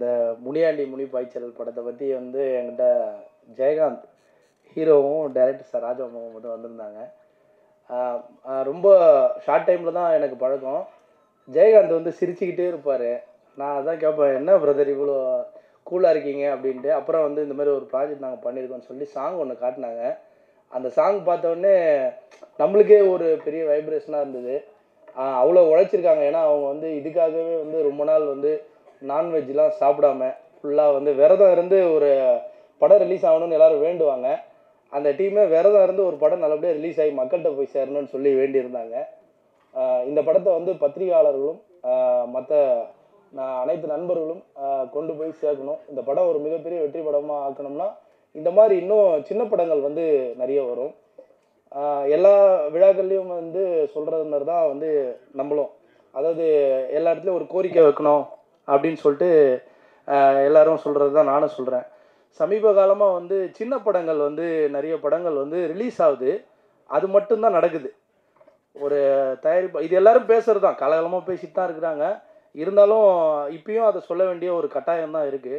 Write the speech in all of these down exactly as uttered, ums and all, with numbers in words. இந்த முனியாண்டி முனி பாய்ச்சல் படத்தை பற்றி வந்து என்கிட்ட ஜெயகாந்த் ஹீரோவும் டைரக்டர் சார் ராஜா முகமது வந்திருந்தாங்க. ரொம்ப ஷார்ட் டைமில் தான் எனக்கு பழக்கம். ஜெயகாந்த் வந்து சிரிச்சுக்கிட்டே இருப்பார். நான் அதான் கேட்பேன், என்ன பிரதர் இவ்வளோ கூலாக இருக்கீங்க அப்படின்ட்டு. அப்புறம் வந்து இந்த மாதிரி ஒரு ப்ராஜெக்ட் நாங்கள் பண்ணியிருக்கோம்னு சொல்லி சாங் ஒன்று காட்டினாங்க. அந்த சாங் பார்த்தோடனே நம்மளுக்கே ஒரு பெரிய வைப்ரேஷனாக இருந்தது. அவ்வளோ உழைச்சிருக்காங்க. ஏன்னா அவங்க வந்து இதுக்காகவே வந்து ரொம்ப நாள் வந்து நான்வெஜ்லாம் சாப்பிடாம ஃபுல்லாக வந்து விரதம் இருந்து ஒரு படம் ரிலீஸ் ஆகணும்னு எல்லோரும் வேண்டுவாங்க. அந்த டீமே விரதம் இருந்து ஒரு படம் நல்லபடியாக ரிலீஸ் ஆகி மக்கள்கிட்ட போய் சேரணும்னு சொல்லி வேண்டியிருந்தாங்க. இந்த படத்தை வந்து பத்திரிகையாளர்களும் மற்ற அனைத்து நண்பர்களும் கொண்டு போய் சேர்க்கணும். இந்த படம் ஒரு மிகப்பெரிய வெற்றி படமாக ஆக்கணும்னா இந்த மாதிரி இன்னும் சின்ன படங்கள் வந்து நிறைய வரும். எல்லா விழாக்கள்லையும் வந்து சொல்கிறது மாதிரி தான் வந்து நம்மளும், அதாவது எல்லா இடத்துலையும் ஒரு கோரிக்கை வைக்கணும் அப்படின்னு சொல்லிட்டு எல்லோரும் சொல்கிறது தான் நானும் சொல்கிறேன். சமீப காலமாக வந்து சின்ன படங்கள் வந்து நிறைய படங்கள் வந்து ரிலீஸ் ஆகுது. அது மட்டும்தான் நடக்குது. ஒரு தயாரிப்பு இது எல்லோரும் பேசுகிறது தான், காலகாலமாக பேசிட்டு தான் இருக்கிறாங்க. இருந்தாலும் இப்பயும் அதை சொல்ல வேண்டிய ஒரு கட்டாயம் தான் இருக்குது.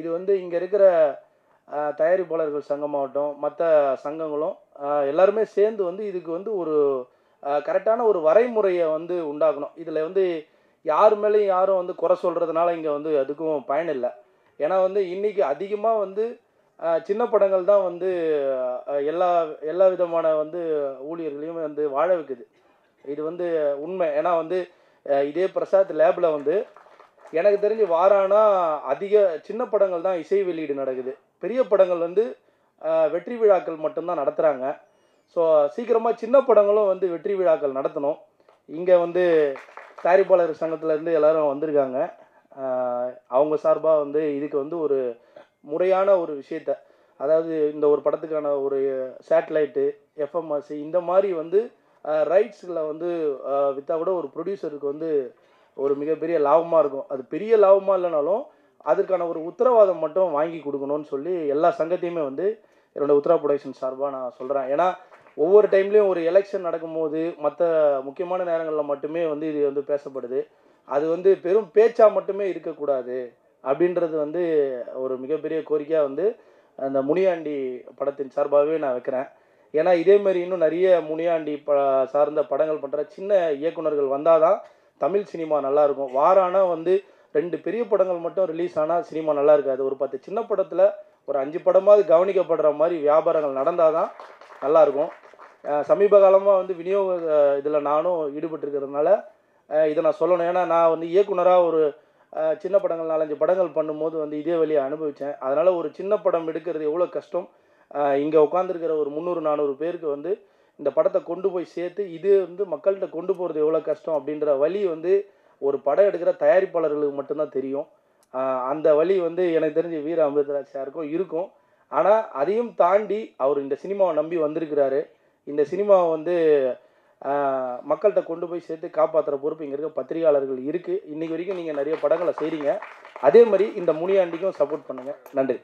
இது வந்து இங்கே இருக்கிற தயாரிப்பாளர்கள் சங்கமாகட்டும் மற்ற சங்கங்களும் எல்லாருமே சேர்ந்து வந்து இதுக்கு வந்து ஒரு கரெக்டான ஒரு வரைமுறையை வந்து உண்டாக்கணும். இதில் வந்து யார் மேலேயும் யாரும் வந்து குறை சொல்கிறதுனால இங்கே வந்து அதுக்கும் பயன் இல்லை. ஏன்னா வந்து இன்றைக்கி அதிகமாக வந்து சின்ன படங்கள் தான் வந்து எல்லா எல்லா விதமான வந்து ஊழியர்களையும் வந்து வாழ வைக்குது. இது வந்து உண்மை. ஏன்னா வந்து இதே பிரசாத் லேபில் வந்து எனக்கு தெரிஞ்சு வாரானா அதிக சின்ன படங்கள் தான் இசை வெளியீடு நடக்குது. பெரிய படங்கள் வந்து வெற்றி விழாக்கள் மட்டும்தான் நடத்துகிறாங்க. ஸோ சீக்கிரமாக சின்ன படங்களும் வந்து வெற்றி விழாக்கள் நடத்தணும். இங்கே வந்து தயாரிப்பாளர் சங்கத்திலேருந்து எல்லோரும் வந்திருக்காங்க. அவங்க சார்பாக வந்து இதுக்கு வந்து ஒரு முறையான ஒரு விஷயத்த, அதாவது இந்த ஒரு படத்துக்கான ஒரு சேட்டலைட்டு எஃப்எம்ஆர்சி இந்த மாதிரி வந்து ரைட்ஸில் வந்து விற்றா கூட ஒரு ப்ரொடியூசருக்கு வந்து ஒரு மிகப்பெரிய லாபமாக இருக்கும். அது பெரிய லாபமாக இல்லைனாலும் அதற்கான ஒரு உத்தரவாதம் மட்டும் வாங்கி கொடுக்கணும்னு சொல்லி எல்லா சங்கத்தையுமே வந்து என்னோடய உத்தரா ப்ரொடக்ஷன் சார்பாக நான் சொல்கிறேன். ஏன்னா ஒவ்வொரு டைம்லேயும் ஒரு எலெக்ஷன் நடக்கும்போது மற்ற முக்கியமான நேரங்களில் மட்டுமே வந்து இது வந்து பேசப்படுது. அது வந்து பெரும் பேச்சாக மட்டுமே இருக்கக்கூடாது அப்படின்றது வந்து ஒரு மிகப்பெரிய கோரிக்கையாக வந்து அந்த முனியாண்டி படத்தின் சார்பாகவே நான் வைக்கிறேன். ஏன்னா இதேமாரி இன்னும் நிறைய முனியாண்டி ப சார்ந்த படங்கள் பண்ணுற சின்ன இயக்குநர்கள் வந்தால் தான் தமிழ் சினிமா நல்லாயிருக்கும். வாரானா வந்து ரெண்டு பெரிய படங்கள் மட்டும் ரிலீஸ் ஆனால் சினிமா நல்லா இருக்காது. ஒரு பத்து சின்ன படத்தில் ஒரு அஞ்சு படமாவது கவனிக்கப்படுற மாதிரி வியாபாரங்கள் நடந்தால் தான் நல்லாயிருக்கும். சமீப காலமாக வந்து விநியோக இதில் நானும் ஈடுபட்டிருக்கிறதுனால இதை நான் சொல்லணும். ஏன்னா நான் வந்து இயக்குனராக ஒரு சின்ன படங்கள் நாலஞ்சு படங்கள் பண்ணும்போது வந்து இதே வழியை அனுபவித்தேன். அதனால் ஒரு சின்ன படம் எடுக்கிறது எவ்வளோ கஷ்டம். இங்கே உட்காந்துருக்கிற ஒரு முந்நூறு நானூறு பேருக்கு வந்து இந்த படத்தை கொண்டு போய் சேர்த்து இது வந்து மக்கள்கிட்ட கொண்டு போகிறது எவ்வளோ கஷ்டம் அப்படின்ற வழி வந்து ஒரு படம் எடுக்கிற தயாரிப்பாளர்களுக்கு மட்டும்தான் தெரியும். அந்த வழி வந்து எனக்கு தெரிஞ்ச வீர அமிர்தராஜ் சாருக்கும் இருக்கும். ஆனால் அதையும் தாண்டி அவர் இந்த சினிமாவை நம்பி வந்திருக்கிறாரு. இந்த சினிமாவை வந்து மக்கள்கிட்ட கொண்டு போய் சேர்த்து காப்பாற்றுற பொறுப்பு இங்கே இருக்க பத்திரிகையாளர்கள் இருக்குது. இன்றைக்கு வரைக்கும் நீங்கள் நிறைய படங்களை செய்கிறீங்க. அதே மாதிரி இந்த முனியாண்டிக்கும் சப்போர்ட் பண்ணுங்கள். நன்றி.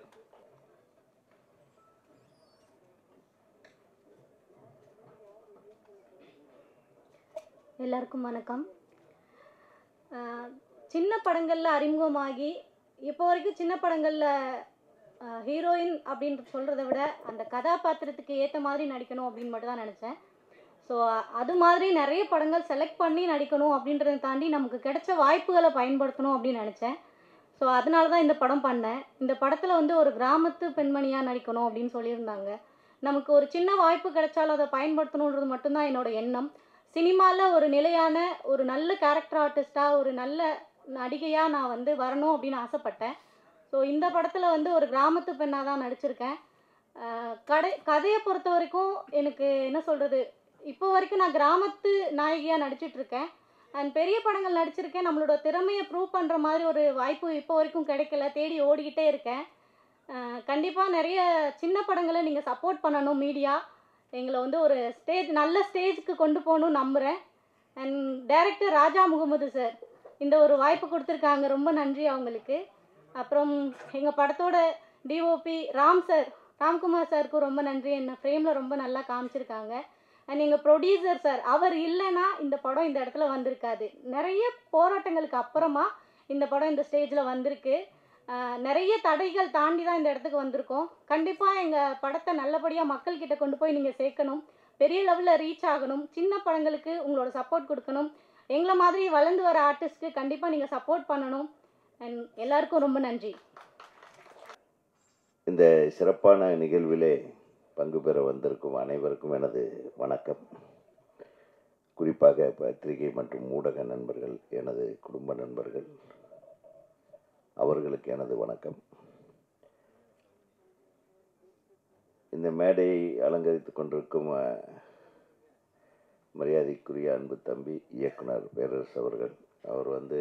எல்லாருக்கும் வணக்கம். சின்ன படங்களில் அறிமுகமாகி இப்போ வரைக்கும் சின்ன படங்களில் ஹீரோயின் அப்படின்னு சொல்கிறத விட அந்த கதாபாத்திரத்துக்கு ஏற்ற மாதிரி நடிக்கணும் அப்படின்னு மட்டும் தான் நினச்சேன். ஸோ அது மாதிரி நிறைய படங்கள் செலக்ட் பண்ணி நடிக்கணும் அப்படின்றத தாண்டி நமக்கு கிடைச்ச வாய்ப்புகளை பயன்படுத்தணும் அப்படின்னு நினச்சேன். ஸோ அதனால தான் இந்த படம் பண்ணேன். இந்த படத்தில் வந்து ஒரு கிராமத்து பெண்மணியாக நடிக்கணும் அப்படின்னு சொல்லியிருந்தாங்க. நமக்கு ஒரு சின்ன வாய்ப்பு கிடைச்சாலும் அதை பயன்படுத்தணுன்றது மட்டும்தான் என்னோடய எண்ணம். சினிமாவில் ஒரு நிலையான ஒரு நல்ல கேரக்டர் ஆர்டிஸ்டாக ஒரு நல்ல நடிகையாக நான் வந்து வரணும் அப்படின்னு ஆசைப்பட்டேன். ஸோ இந்த படத்தில் வந்து ஒரு கிராமத்து பெண்ணாக தான் நடிச்சிருக்கேன். கடை கதையை பொறுத்த வரைக்கும் எனக்கு என்ன சொல்கிறது, இப்போ வரைக்கும் நான் கிராமத்து நாயகியாக நடிச்சிட்ருக்கேன். அண்ட் பெரிய படங்கள் நடிச்சிருக்கேன். நம்மளோட திறமையை ப்ரூவ் பண்ணுற மாதிரி ஒரு வாய்ப்பு இப்போ வரைக்கும் கிடைக்கல. தேடி ஓடிக்கிட்டே இருக்கேன். கண்டிப்பாக நிறைய சின்ன படங்களை நீங்கள் சப்போர்ட் பண்ணணும். மீடியா எங்களை வந்து ஒரு ஸ்டேஜ் நல்ல ஸ்டேஜுக்கு கொண்டு போகணும்னு நம்புகிறேன். And director Raja Mohammed sir இந்த ஒரு வாய்ப்பு கொடுத்துருக்காங்க, ரொம்ப நன்றி அவங்களுக்கு. அப்புறம் எங்கள் படத்தோட டிஓபி ராம் சார் ராம்குமார் சாருக்கும் ரொம்ப நன்றி. என்னை ஃப்ரேமில் ரொம்ப நல்லா காமிச்சிருக்காங்க. அண்ட் எங்கள் ப்ரொடியூசர் சார், அவர் இல்லைன்னா இந்த படம் இந்த இடத்துல வந்திருக்காது. நிறைய போராட்டங்களுக்கு அப்புறமா இந்த படம் இந்த ஸ்டேஜில் வந்திருக்கு. நிறைய தடைகள் தாண்டி தான் இந்த இடத்துக்கு வந்திருக்கோம். கண்டிப்பாக எங்கள் படத்தை நல்லபடியாக மக்கள்கிட்ட கொண்டு போய் நீங்கள் சேர்க்கணும், பெரிய லெவலில் ரீச் ஆகணும். சின்ன படங்களுக்கு உங்களோட சப்போர்ட் கொடுக்கணும். எங்களை மாதிரி வளர்ந்து வர ஆர்டிஸ்ட்க்கு கண்டிப்பாக நீங்கள் சப்போர்ட் பண்ணணும். அண்ட் எல்லாருக்கும் ரொம்ப நன்றி. இந்த சிறப்பான நிகழ்விலே பங்கு பெற வந்திருக்கும் அனைவருக்கும் எனது வணக்கம். குறிப்பாக பத்திரிகை மற்றும் ஊடக நண்பர்கள், எனது குடும்ப நண்பர்கள், அவர்களுக்கு எனது வணக்கம். இந்த மேடையை அலங்கரித்து கொண்டிருக்கும் மரியாதைக்குரிய அன்பு தம்பி இயக்குனர் பேரரசு அவர்கள், அவர் வந்து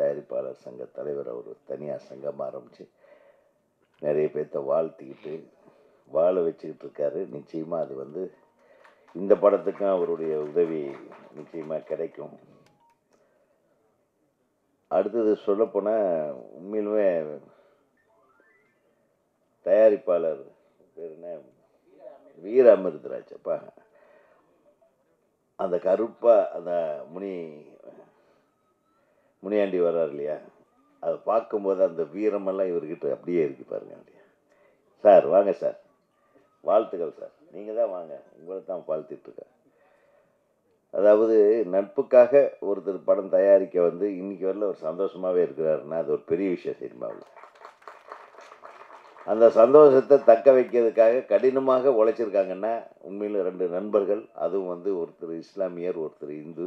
தயாரிப்பாளர் சங்க தலைவர். அவர் தனியார் சங்கம் ஆரம்பித்து நிறைய பேர்த்த வாழ்த்திக்கிட்டு வாழ வச்சுக்கிட்டு இருக்காரு. நிச்சயமாக அது வந்து இந்த படத்துக்கும் அவருடைய உதவி நிச்சயமாக கிடைக்கும். அடுத்தது சொல்லப்போனால் உண்மையிலுமே தயாரிப்பாளர் பேர் என்ன, வீர அமிர்தராஜப்பா. அந்த கருப்பாக அந்த முனி முனியாண்டி வர்றார் இல்லையா, அதை பார்க்கும்போது அந்த வீரமெல்லாம் இவர்கிட்ட அப்படியே இருக்கு பாருங்க. அப்படியா சார், வாங்க சார், வாழ்த்துக்கள் சார், நீங்கள் தான் வாங்க, உங்களை தான் வாழ்த்திட்டுருக்கேன். அதாவது நட்புக்காக ஒருத்தர் படம் தயாரிக்க வந்து இன்றைக்கி வரல ஒரு சந்தோஷமாகவே இருக்கிறாருன்னா அது ஒரு பெரிய விஷயம். சினிமாவில் அந்த சந்தோஷத்தை தக்க வைக்கிறதுக்காக கடினமாக உழைச்சிருக்காங்கன்னா உண்மையில் ரெண்டு நண்பர்கள், அதுவும் வந்து ஒருத்தர் இஸ்லாமியர் ஒருத்தர் இந்து.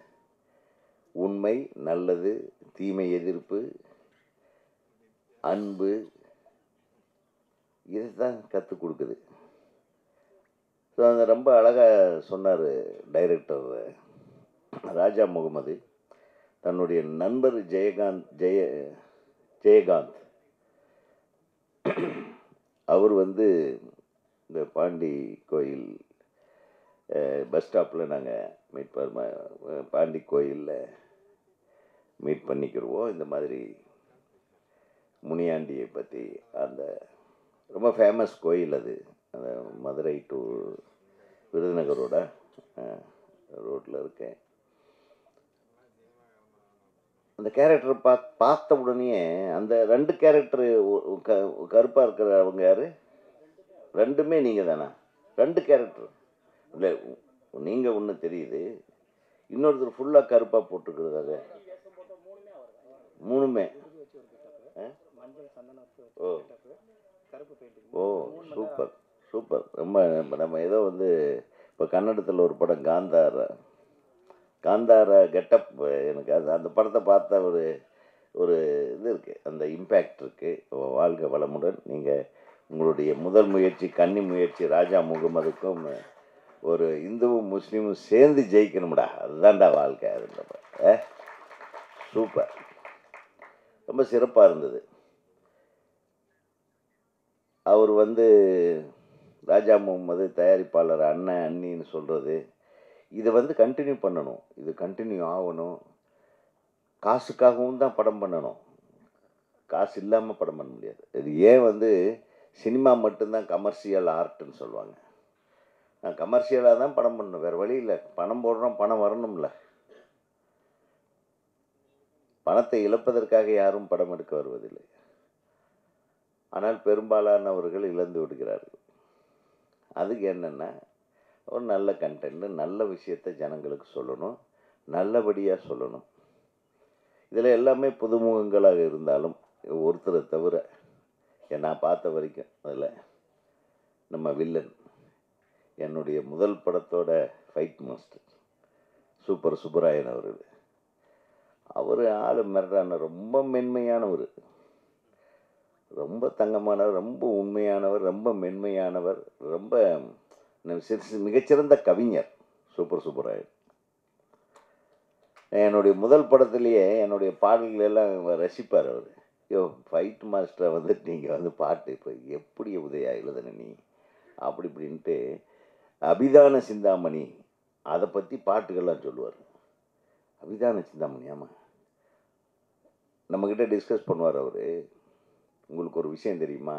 உண்மை, நல்லது, தீமை எதிர்ப்பு, அன்பு, இதுதான் கற்றுக் கொடுக்குது. ஸோ அதை ரொம்ப அழகாக சொன்னார் டைரக்டர் ராஜா முகமது. தன்னுடைய நண்பர் ஜெயகாந்த் ஜெய ஜெயகாந்த் அவர் வந்து இந்த பாண்டி கோயில் பஸ் ஸ்டாப்பில் நாங்கள் மீட் பண்ண பாண்டி கோயிலில் மீட் பண்ணிக்கிடுவோம். இந்த மாதிரி முனியாண்டியை பற்றி அந்த ரொம்ப ஃபேமஸ் கோயில் அது, அந்த மதுரை டு விருதுநகரோட ரோட்டில் இருக்கேன். அந்த கேரக்டரை பா பார்த்த உடனே அந்த ரெண்டு கேரக்டரு க கருப்பாக இருக்கிற அவங்க யார், ரெண்டுமே நீங்கள் தானா? ரெண்டு கேரக்டர் இல்லை, நீங்கள் ஒன்று தெரியுது, இன்னொருத்தர் ஃபுல்லாக கருப்பாக போட்டுக்கிறது. அது மூணுமே ஓ ஓ சூப்பர் சூப்பர். ரொம்ப நம்ம ஏதோ வந்து இப்போ கன்னடத்தில் ஒரு படம் காந்தாரா காந்தாரா கெட்டப், எனக்கு அது அந்த படத்தை பார்த்தா ஒரு ஒரு இது இருக்குது, அந்த இம்பேக்ட் இருக்குது. வாழ்க வளமுடன். நீங்கள் உங்களுடைய முதல் முயற்சி கன்னி முயற்சி ராஜா முகமதுக்கும் ஒரு இந்துவும் முஸ்லீமும் சேர்ந்து ஜெயிக்கணும்டா, அதுதான்டா வாழ்க்கை. அதுன்றப்ப சூப்பர், ரொம்ப சிறப்பாக இருந்தது. அவர் வந்து ராஜா முகமது தயாரிப்பாளர் அண்ணன் அண்ணின்னு சொல்கிறது இதை வந்து கண்டினியூ பண்ணணும், இது கண்டினியூ ஆகணும். காசுக்காகவும் தான் படம் பண்ணணும், காசு இல்லாமல் படம் பண்ண முடியாது. இது ஏன் வந்து சினிமா மட்டும்தான் கமர்ஷியல் ஆர்ட்டுன்னு சொல்லுவாங்க. நான் கமர்ஷியலாக தான் படம் பண்ணணும், வேறு வழி இல்லை. பணம் போடுறோம், பணம் வரணும்ல. பணத்தை இழப்பதற்காக யாரும் படம் எடுக்க வருவதில்லை, ஆனால் பெரும்பாலானவர்கள் இழந்து விடுகிறார்கள். அதுக்கு என்னென்னா ஒரு நல்ல கண்டென்ட், நல்ல விஷயத்தை ஜனங்களுக்கு சொல்லணும், நல்லபடியாக சொல்லணும். இதில் எல்லாமே புதுமுகங்களாக இருந்தாலும் ஒருத்தரை தவிர நான் பார்த்த வரைக்கும் அதில் நம்ம வில்லன் என்னுடைய முதல் படத்தோட ஃபைட் மாஸ்டர் சூப்பர் சுப்ராயன் அவர் அவர் ஆளு மிரட்டான ரொம்ப மென்மையானவர், ரொம்ப தங்கமானவர், ரொம்ப உண்மையானவர், ரொம்ப மென்மையானவர், ரொம்ப மிகச்சிறந்த கவிஞர் சூப்பர் சுப்ராயன். என்னுடைய முதல் படத்துலேயே என்னுடைய பாடல்கள் எல்லாம் ரசிப்பார் அவர். ஐயோ ஃபைட் மாஸ்டரை வந்து நீங்கள் வந்து பாட்டு இப்போ எப்படி உதயா எழுதுன நீ அப்படி இப்படின்ட்டு அபிதான சிந்தாமணி அதை பற்றி பாட்டுகள்லாம் சொல்லுவார். அபிதான சிந்தாமணி ஆமாம் நம்மக்கிட்ட டிஸ்கஸ் பண்ணுவார் அவர். உங்களுக்கு ஒரு விஷயம் தெரியுமா,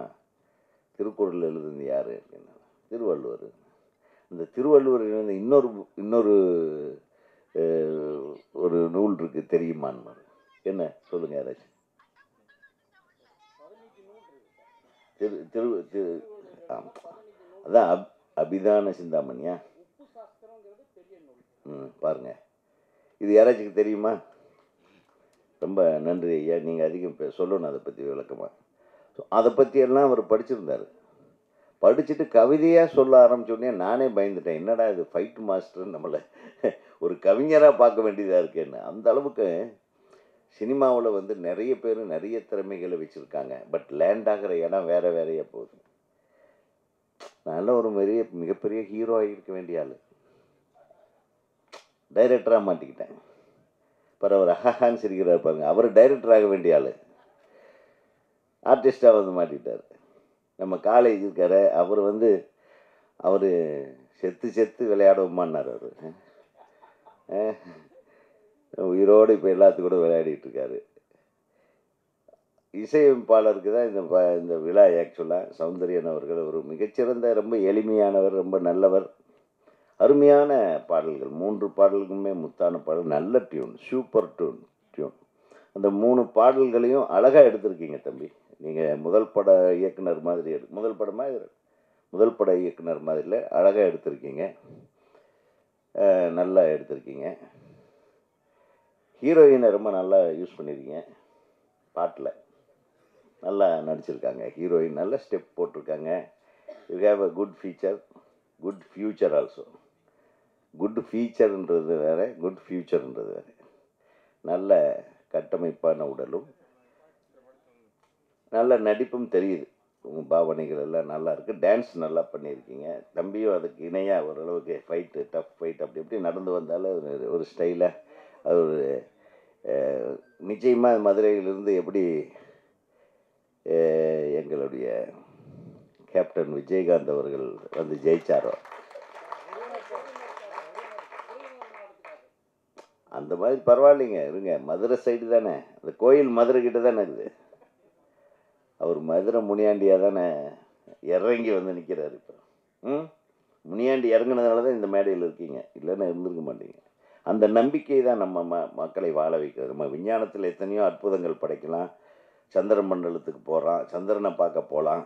திருக்குறள் எழுதுனது யார் அப்படின்னா திருவள்ளுவர். இந்த திருவள்ளுவர் எழுந்த இன்னொரு இன்னொரு ஒரு நூல் இருக்குது தெரியுமான்னு. என்ன சொல்லுங்கள் யாராச்சும். திரு திரு திரு அதான் அப் அபிதான சிந்தாமணியா. ம் பாருங்கள் இது யாராச்சுக்கு தெரியுமா. ரொம்ப நன்றி ஐயா, நீங்கள் அதிகம் இப்போ சொல்லணும் அதை பற்றி விளக்கமாக. ஸோ அதை பற்றியெல்லாம் அவர் படிச்சிருந்தார். படிச்சுட்டு கவிதையாக சொல்ல ஆரம்பிச்சோடனே நானே பயந்துட்டேன், என்னடா இது ஃபைட் மாஸ்டர் நம்மளை ஒரு கவிஞராக பார்க்க வேண்டியதாக இருக்கேன்னு. அந்த அளவுக்கு சினிமாவில் வந்து நிறைய பேர் நிறைய திறமைகளை வச்சுருக்காங்க, பட் லேண்ட் ஆகிற இடம் வேறு வேறையாக போகுது. நல்ல ஒரு பெரிய மிகப்பெரிய ஹீரோ ஆகியிருக்க வேண்டிய ஆள் டைரக்டராக மாட்டிக்கிட்டேன். பரவ அவர் அஹஹான்னு சிரிக்கிறா இருப்பாங்க, அவர் டைரக்டராக வேண்டிய ஆள் ஆர்டிஸ்டாக வந்து மாட்டிக்கிட்டார். நம்ம காலேஜ் இருக்கார் அவர் வந்து அவர் செத்து செத்து விளையாடுவோமான்னார் அவர். உயிரோடு இப்போ எல்லாத்துக்கூட விளையாடிட்டுருக்காரு. இசையமைப்பாளருக்கு தான் இந்த ப இந்த விழா. ஆக்சுவலாக சௌந்தரியன் அவர்கள் ஒரு மிகச்சிறந்த ரொம்ப எளிமையானவர், ரொம்ப நல்லவர், அருமையான பாடல்கள். மூன்று பாடல்களுமே முத்தான பாடல், நல்ல டியூன், சூப்பர் டியூன் டியூன் அந்த மூணு பாடல்களையும் அழகாக எடுத்திருக்கீங்க தம்பி. நீங்கள் முதல் பட இயக்குனர் மாதிரி எடு முதல் படமாக முதல் பட இயக்குனர் மாதிரில அழகாக எடுத்திருக்கீங்க, நல்லா எடுத்திருக்கீங்க. ஹீரோயினை ரொம்ப நல்லா யூஸ் பண்ணியிருக்கீங்க, பாட்டில் நல்லா நடிச்சிருக்காங்க ஹீரோயின், நல்ல ஸ்டெப் போட்டிருக்காங்க. You have a good feature, good future also. Good ஃபீச்சர்ன்றது வேறு, குட் ஃப்யூச்சர்ன்றது வேறு. நல்ல கட்டமைப்பான உடலும் நல்ல நடிப்பும் தெரியுது, உங்கள் பாவனைகள் எல்லாம் நல்லா இருக்குது. டான்ஸ் நல்லா பண்ணியிருக்கீங்க தம்பியும், அதுக்கு இணையாக ஓரளவுக்கு ஃபைட்டு டஃப் ஃபைட் அப்படி இப்படி நடந்து வந்தாலும் ஒரு ஸ்டைலாக அது ஒரு நிச்சயமாக மதுரையிலிருந்து எப்படி எங்களுடைய கேப்டன் விஜயகாந்த் அவர்கள் வந்து ஜெயிச்சாரோ அந்த மாதிரி பரவாயில்லைங்க. இருங்க, மதுரை சைடு தானே அந்த கோயில், மதுரை கிட்ட தானே இருக்குது. அவர் மதுரை முனியாண்டியாக தானே இறங்கி வந்து நிற்கிறார் இப்போ. ம் முனியாண்டி இறங்கினதுனால தான் இந்த மேடையில் இருக்கீங்க, இல்லைன்னா இருந்திருக்க மாட்டீங்க. அந்த நம்பிக்கை தான் நம்ம ம மக்களை வாழ வைக்கிறது. நம்ம விஞ்ஞானத்தில் எத்தனையோ அற்புதங்கள் படைக்கலாம். சந்திர மண்டலத்துக்கு போகிறோம், சந்திரனை பார்க்க போகலாம்.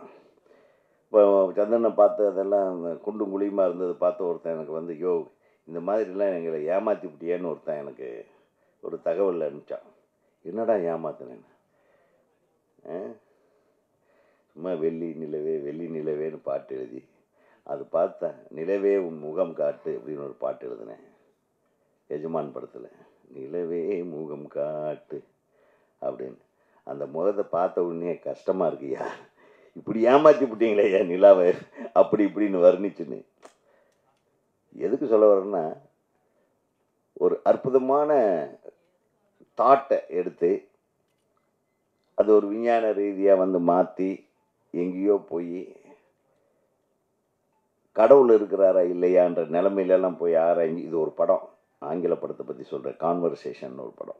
இப்போ சந்திரனை பார்த்து அதெல்லாம் குண்டும் குழியுமா இருந்தது பார்த்து ஒருத்தன் எனக்கு வந்து யோ இந்த மாதிரிலாம் எங்களை ஏமாற்றி விட்டியேன்னு ஒருத்தன் எனக்கு ஒரு தகவல் அனுப்பிச்சான். என்னடா ஏமாத்தினேன்னு, சும்மா வெள்ளி நிலவே வெள்ளி நிலவேன்னு பாட்டு எழுதி அது பார்த்தேன். நிலவே உன் முகம் காட்டு அப்படின்னு ஒரு பாட்டு எழுதினேன் எஜமான் படத்தில். நிலவே முகம் காட்டு அப்படின்னு அந்த முகத்தை பார்த்த உடனே கஷ்டமாக இருக்குயா, இப்படி ஏமாற்றி விட்டீங்களே ஏன் நிலாவை அப்படி இப்படின்னு வர்ணிச்சுன்னு. எதுக்கு சொல்ல வரேன்னா, ஒரு அற்புதமான தாட்டை எடுத்து அது ஒரு விஞ்ஞான ரீதியாக வந்து மாற்றி எங்கேயோ போய் கடவுள் இருக்கிறாரா இல்லையான்ற நிலைமையிலலாம் போய் ஆராய்ஞ்சி. இது ஒரு படம், ஆங்கில படத்தை பற்றி சொல்கிறேன், கான்வர்சேஷன் ஒரு படம்.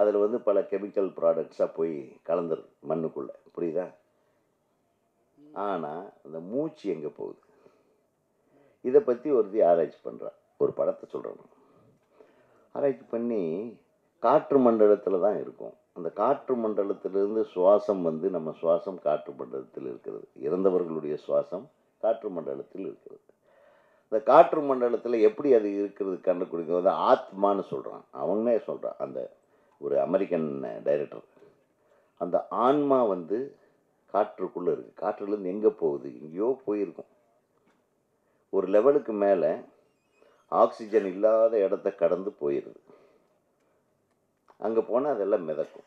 அதில் வந்து பல கெமிக்கல் ப்ராடக்ட்ஸாக போய் கலந்துருது மண்ணுக்குள்ளே, புரியுதா? ஆனால் அந்த மூச்சு எங்கே போகுது, இதை பற்றி ஒருத்தி ஆராய்ச்சி பண்ணுறான். ஒரு படத்தை சொல்கிறேன், ஆராய்ச்சி பண்ணி காற்று மண்டலத்தில் தான் இருக்கும். அந்த காற்று மண்டலத்திலிருந்து சுவாசம் வந்து நம்ம சுவாசம் காற்று மண்டலத்தில் இருக்கிறது, இறந்தவர்களுடைய சுவாசம் காற்று மண்டலத்தில் இருக்கிறது. இந்த காற்று மண்டலத்தில் எப்படி அது இருக்கிறது கண்டுபிடிக்கிறது வந்து ஆத்மான்னு சொல்கிறான். அவனே சொல்கிறான் அந்த ஒரு அமெரிக்கன் டைரக்டர். அந்த ஆன்மா வந்து காற்றுக்குள்ளே இருக்குது, காற்றுலேருந்து எங்கே போகுது, எங்கேயோ போயிருக்கும். ஒரு லெவலுக்கு மேலே ஆக்சிஜன் இல்லாத இடத்த கடந்து போயிடுது. அங்கே போனால் அதெல்லாம் மிதக்கும்.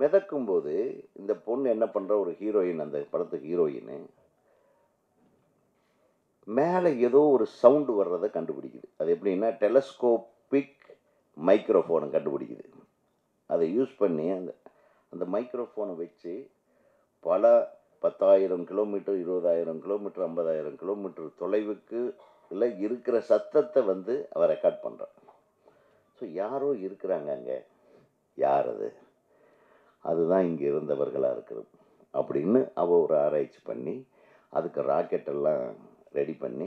மிதக்கும்போது இந்த பொண்ணு என்ன பண்ணுற, ஒரு ஹீரோயின், அந்த படத்து ஹீரோயின்னு மேலே ஏதோ ஒரு சவுண்டு வர்றதை கண்டுபிடிக்குது. அது எப்படின்னா டெலஸ்கோப்பிக் மைக்ரோஃபோனை கண்டுபிடிக்குது. அதை யூஸ் பண்ணி அந்த அந்த மைக்ரோஃபோனை வச்சு பல பத்தாயிரம் கிலோமீட்டர், இருபதாயிரம் கிலோமீட்டர், ஐம்பதாயிரம் கிலோமீட்டர் தொலைவுக்கு இல்லை இருக்கிற சத்தத்தை வந்து அவர் ரெக்கார்ட் பண்ணுறார். ஸோ யாரோ இருக்கிறாங்க அங்கே, யார் அது, அதுதான் இங்கே இருந்தவர்களாக இருக்கிறது அப்படின்னு அவள் ஒரு ஆராய்ச்சி பண்ணி அதுக்கு ராக்கெட்டெல்லாம் ரெடி பண்ணி